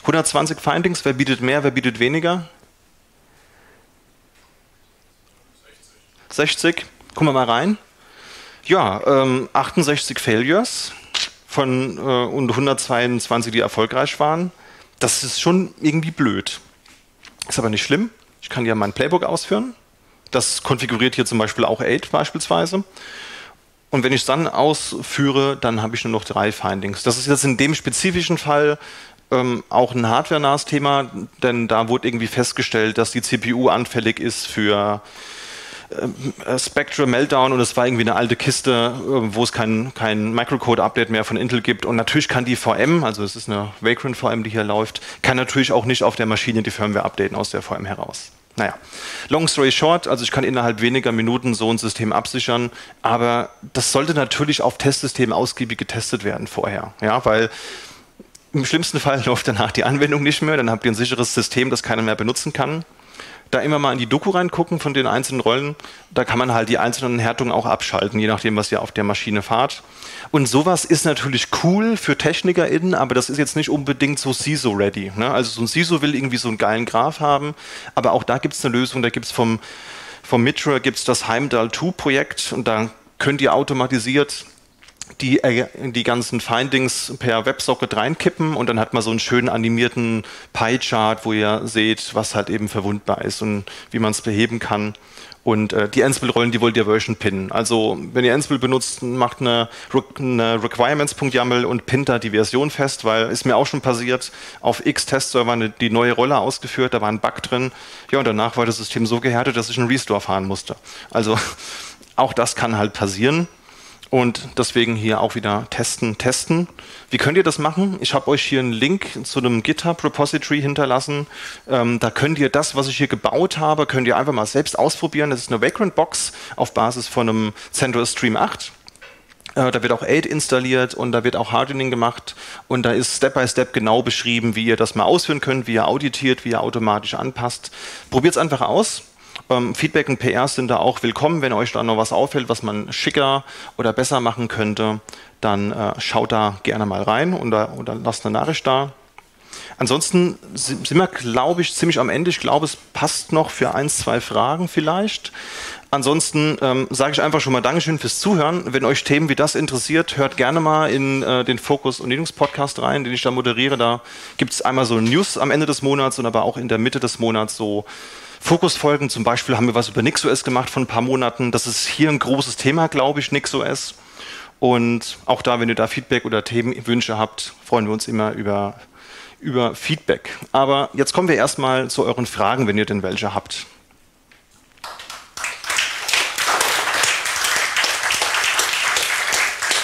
hundertzwanzig Findings, wer bietet mehr, wer bietet weniger? sechzig. Gucken wir mal rein. Ja, ähm, achtundsechzig Failures von, äh, und hundertzweiundzwanzig, die erfolgreich waren. Das ist schon irgendwie blöd. Ist aber nicht schlimm. Ich kann ja mein Playbook ausführen. Das konfiguriert hier zum Beispiel auch Aid beispielsweise. Und wenn ich es dann ausführe, dann habe ich nur noch drei Findings. Das ist jetzt in dem spezifischen Fall ähm, auch ein hardware-nahes Thema, denn da wurde irgendwie festgestellt, dass die C P U anfällig ist für Spectre Meltdown und es war irgendwie eine alte Kiste, wo es kein, kein Microcode-Update mehr von Intel gibt und natürlich kann die V M, also es ist eine Vagrant V M, die hier läuft, kann natürlich auch nicht auf der Maschine die Firmware updaten aus der V M heraus. Naja, long story short, also ich kann innerhalb weniger Minuten so ein System absichern, aber das sollte natürlich auf Testsystemen ausgiebig getestet werden vorher, ja, weil im schlimmsten Fall läuft danach die Anwendung nicht mehr, dann habt ihr ein sicheres System, das keiner mehr benutzen kann. Da immer mal in die Doku reingucken von den einzelnen Rollen, da kann man halt die einzelnen Härtungen auch abschalten, je nachdem, was ihr auf der Maschine fahrt. Und sowas ist natürlich cool für TechnikerInnen, aber das ist jetzt nicht unbedingt so C I S O-ready. Ne? Also so ein C I S O will irgendwie so einen geilen Graph haben, aber auch da gibt es eine Lösung, da gibt es vom, vom Mitra gibt's das Heimdall zwei Projekt und da könnt ihr automatisiert die, äh, die ganzen Findings per WebSocket reinkippen und dann hat man so einen schönen animierten Pie-Chart, wo ihr seht, was halt eben verwundbar ist und wie man es beheben kann. Und äh, die Ansible-Rollen, die wollt ihr Version pinnen. Also wenn ihr Ansible benutzt, macht eine, Re eine Requirements.yaml und pinnt da die Version fest, weil ist mir auch schon passiert, auf X-Test-Servern die neue Rolle ausgeführt, da war ein Bug drin. Ja, und danach war das System so gehärtet, dass ich einen Restore fahren musste. Also auch das kann halt passieren. Und deswegen hier auch wieder testen, testen. Wie könnt ihr das machen? Ich habe euch hier einen Link zu einem GitHub-Repository hinterlassen. Ähm, da könnt ihr das, was ich hier gebaut habe, könnt ihr einfach mal selbst ausprobieren. Das ist eine Vagrant-Box auf Basis von einem CentOS Stream acht. Äh, da wird auch Aid installiert und da wird auch Hardening gemacht. Und da ist Step-by-Step genau beschrieben, wie ihr das mal ausführen könnt, wie ihr auditiert, wie ihr automatisch anpasst. Probiert es einfach aus. Ähm, Feedback und P R sind da auch willkommen, wenn euch da noch was auffällt, was man schicker oder besser machen könnte, dann äh, schaut da gerne mal rein und da, oder lasst eine Nachricht da. Ansonsten sind wir, glaube ich, ziemlich am Ende. Ich glaube, es passt noch für ein, zwei Fragen vielleicht. Ansonsten ähm, sage ich einfach schon mal Dankeschön fürs Zuhören. Wenn euch Themen wie das interessiert, hört gerne mal in äh, den Focus on Linux Podcast rein, den ich da moderiere. Da gibt es einmal so News am Ende des Monats und aber auch in der Mitte des Monats so Fokusfolgen. Zum Beispiel haben wir was über NixOS gemacht vor ein paar Monaten. Das ist hier ein großes Thema, glaube ich, NixOS. Und auch da, wenn ihr da Feedback oder Themenwünsche habt, freuen wir uns immer über, über Feedback. Aber jetzt kommen wir erstmal zu euren Fragen, wenn ihr denn welche habt.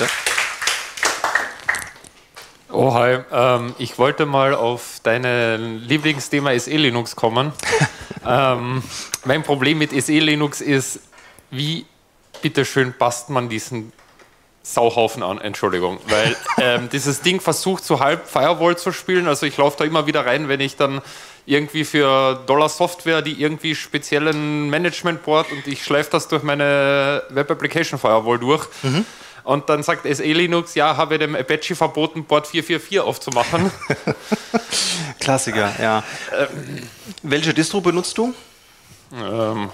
Ja. Oh, hi. Ähm, ich wollte mal auf dein Lieblingsthema S E Linux kommen. ähm, mein Problem mit S E Linux ist, wie bitteschön passt man diesen Sauhaufen an? Entschuldigung. Weil ähm, dieses Ding versucht, so halb Firewall zu spielen. Also ich laufe da immer wieder rein, wenn ich dann irgendwie für Dollar Software, die irgendwie speziellen Management-Board und ich schleife das durch meine Web-Application-Firewall durch. Mhm. Und dann sagt S E Linux, ja, habe dem Apache verboten, Port vier vier vier aufzumachen. Klassiker, ja. Ähm, Welche Distro benutzt du? Ähm,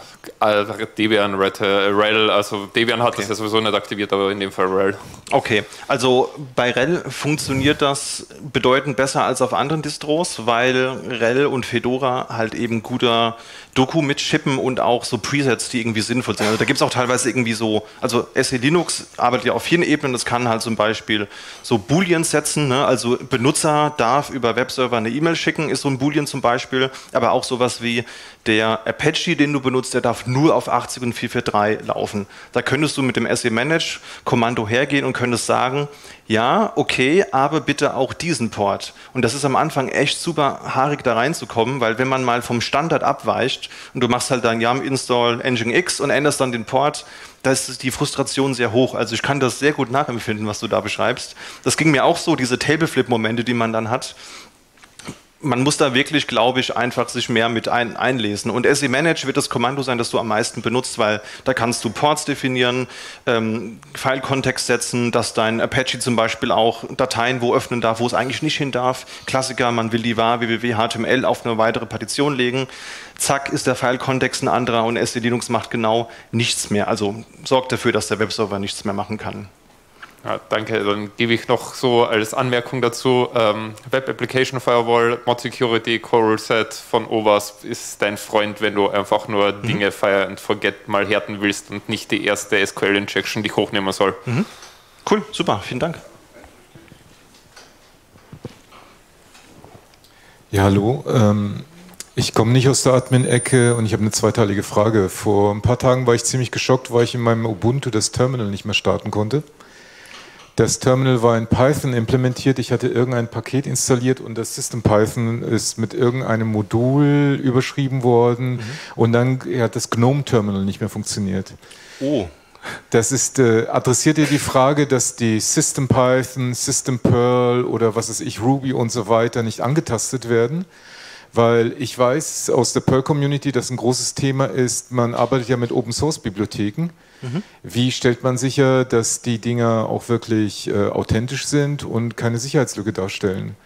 Debian, Red, äh, RHEL, also Debian hat okay. Das ja sowieso nicht aktiviert, aber in dem Fall RHEL. Okay, also bei RHEL funktioniert das bedeutend besser als auf anderen Distros, weil RHEL und Fedora halt eben guter Doku mitschippen und auch so Presets, die irgendwie sinnvoll sind. Also da gibt es auch teilweise irgendwie so, also S E Linux arbeitet ja auf vielen Ebenen, das kann halt zum Beispiel so Booleans setzen, ne? Also Benutzer darf über Webserver eine E-Mail schicken, ist so ein Boolean zum Beispiel, aber auch sowas wie der Apache, den du benutzt, der darf nur auf achtzig und vier vier drei laufen. Da könntest du mit dem S E Manage-Kommando hergehen und könntest sagen, ja, okay, aber bitte auch diesen Port. Und das ist am Anfang echt super haarig da reinzukommen, weil wenn man mal vom Standard abweicht und du machst halt dann YAM-Install Nginx und änderst dann den Port, da ist die Frustration sehr hoch. Also ich kann das sehr gut nachempfinden, was du da beschreibst. Das ging mir auch so, diese Tableflip-Momente, die man dann hat. Man muss da wirklich, glaube ich, einfach sich mehr mit ein einlesen. Und S E Manage wird das Kommando sein, das du am meisten benutzt, weil da kannst du Ports definieren, ähm, File-Kontext setzen, dass dein Apache zum Beispiel auch Dateien wo öffnen darf, wo es eigentlich nicht hin darf. Klassiker, man will die var www Punkt h t m l auf eine weitere Partition legen. Zack, ist der File-Kontext ein anderer und S E Linux macht genau nichts mehr. Also sorgt dafür, dass der Webserver nichts mehr machen kann. Ja, danke, dann gebe ich noch so als Anmerkung dazu, ähm, Web Application Firewall, Mod Security, Coral Set von OWASP ist dein Freund, wenn du einfach nur mhm. Dinge Fire and Forget mal härten willst und nicht die erste S Q L-Injection, die ich hochnehmen soll. Mhm. Cool, super, vielen Dank. Ja, hallo. Ähm Ich komme nicht aus der Admin-Ecke und ich habe eine zweiteilige Frage. Vor ein paar Tagen war ich ziemlich geschockt, weil ich in meinem Ubuntu das Terminal nicht mehr starten konnte. Das Terminal war in Python implementiert, ich hatte irgendein Paket installiert und das System Python ist mit irgendeinem Modul überschrieben worden mhm. und dann hat das GNOME-Terminal nicht mehr funktioniert. Oh. Das ist, äh, adressiert ihr die Frage, dass die System Python, System Perl oder was weiß ich, Ruby und so weiter nicht angetastet werden? Weil ich weiß aus der Perl-Community, dass ein großes Thema ist, man arbeitet ja mit Open-Source-Bibliotheken. Mhm. Wie stellt man sicher, dass die Dinger auch wirklich äh, authentisch sind und keine Sicherheitslücke darstellen?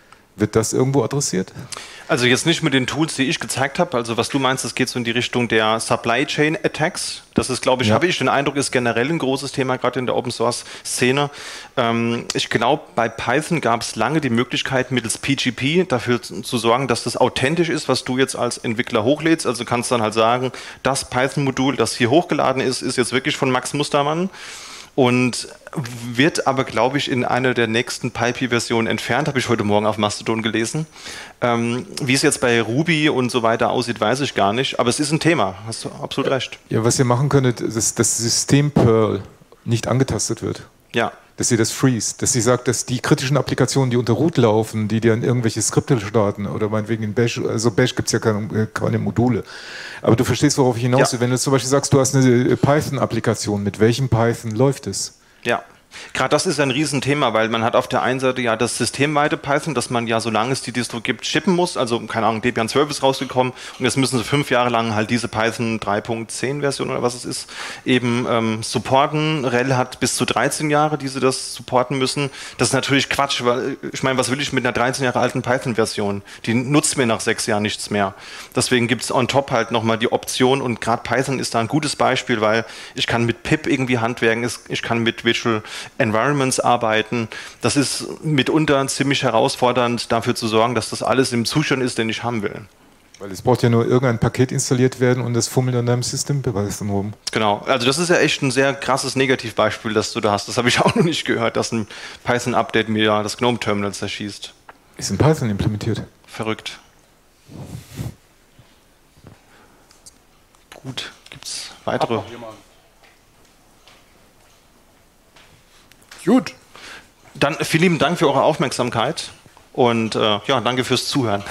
Wird das irgendwo adressiert? Also jetzt nicht mit den Tools, die ich gezeigt habe. Also was du meinst, das geht so in die Richtung der Supply Chain Attacks. Das ist, glaube ich, ja. habe ich den Eindruck, ist generell ein großes Thema, gerade in der Open-Source-Szene. Ähm, ich glaube, bei Python gab es lange die Möglichkeit, mittels P G P dafür zu sorgen, dass das authentisch ist, was du jetzt als Entwickler hochlädst. Also kannst dann halt sagen, das Python-Modul, das hier hochgeladen ist, ist jetzt wirklich von Max Mustermann. Und wird aber, glaube ich, in einer der nächsten PyPI-Versionen entfernt, habe ich heute Morgen auf Mastodon gelesen. Ähm, wie es jetzt bei Ruby und so weiter aussieht, weiß ich gar nicht, aber es ist ein Thema, hast du absolut recht. Ja, was ihr machen könntet, ist, dass das System Perl nicht angetastet wird. Ja. Dass ihr das freest, dass sie sagt, dass die kritischen Applikationen, die unter root laufen, die dann irgendwelche Skripte starten oder meinetwegen in Bash, also Bash gibt es ja keine, keine Module. Aber du verstehst, worauf ich hinaus will. Ja. Wenn du zum Beispiel sagst, du hast eine Python-Applikation, mit welchem Python läuft es? Ja. Gerade das ist ein Riesenthema, weil man hat auf der einen Seite ja das systemweite Python, dass man ja, solange es die Distro gibt, shippen muss, also keine Ahnung, Debian zwölf ist rausgekommen und jetzt müssen sie fünf Jahre lang halt diese Python drei Punkt zehn Version oder was es ist, eben ähm, supporten. RHEL hat bis zu dreizehn Jahre, die sie das supporten müssen. Das ist natürlich Quatsch, weil ich meine, was will ich mit einer dreizehn Jahre alten Python-Version? Die nutzt mir nach sechs Jahren nichts mehr. Deswegen gibt es on top halt nochmal die Option und gerade Python ist da ein gutes Beispiel, weil ich kann mit Pip irgendwie handwerken, ich kann mit Virtual Environments arbeiten. Das ist mitunter ziemlich herausfordernd, dafür zu sorgen, dass das alles im Zustand ist, den ich haben will. Weil es braucht ja nur irgendein Paket installiert werden und das fummelt an deinem System beweist dann rum. Genau, also das ist ja echt ein sehr krasses Negativbeispiel, das du da hast. Das habe ich auch noch nicht gehört, dass ein Python-Update mir ja das GNOME-Terminal zerschießt. Ist in Python implementiert. Verrückt. Gut, gibt es weitere? Gut. Dann vielen lieben Dank für eure Aufmerksamkeit und äh, ja, danke fürs Zuhören.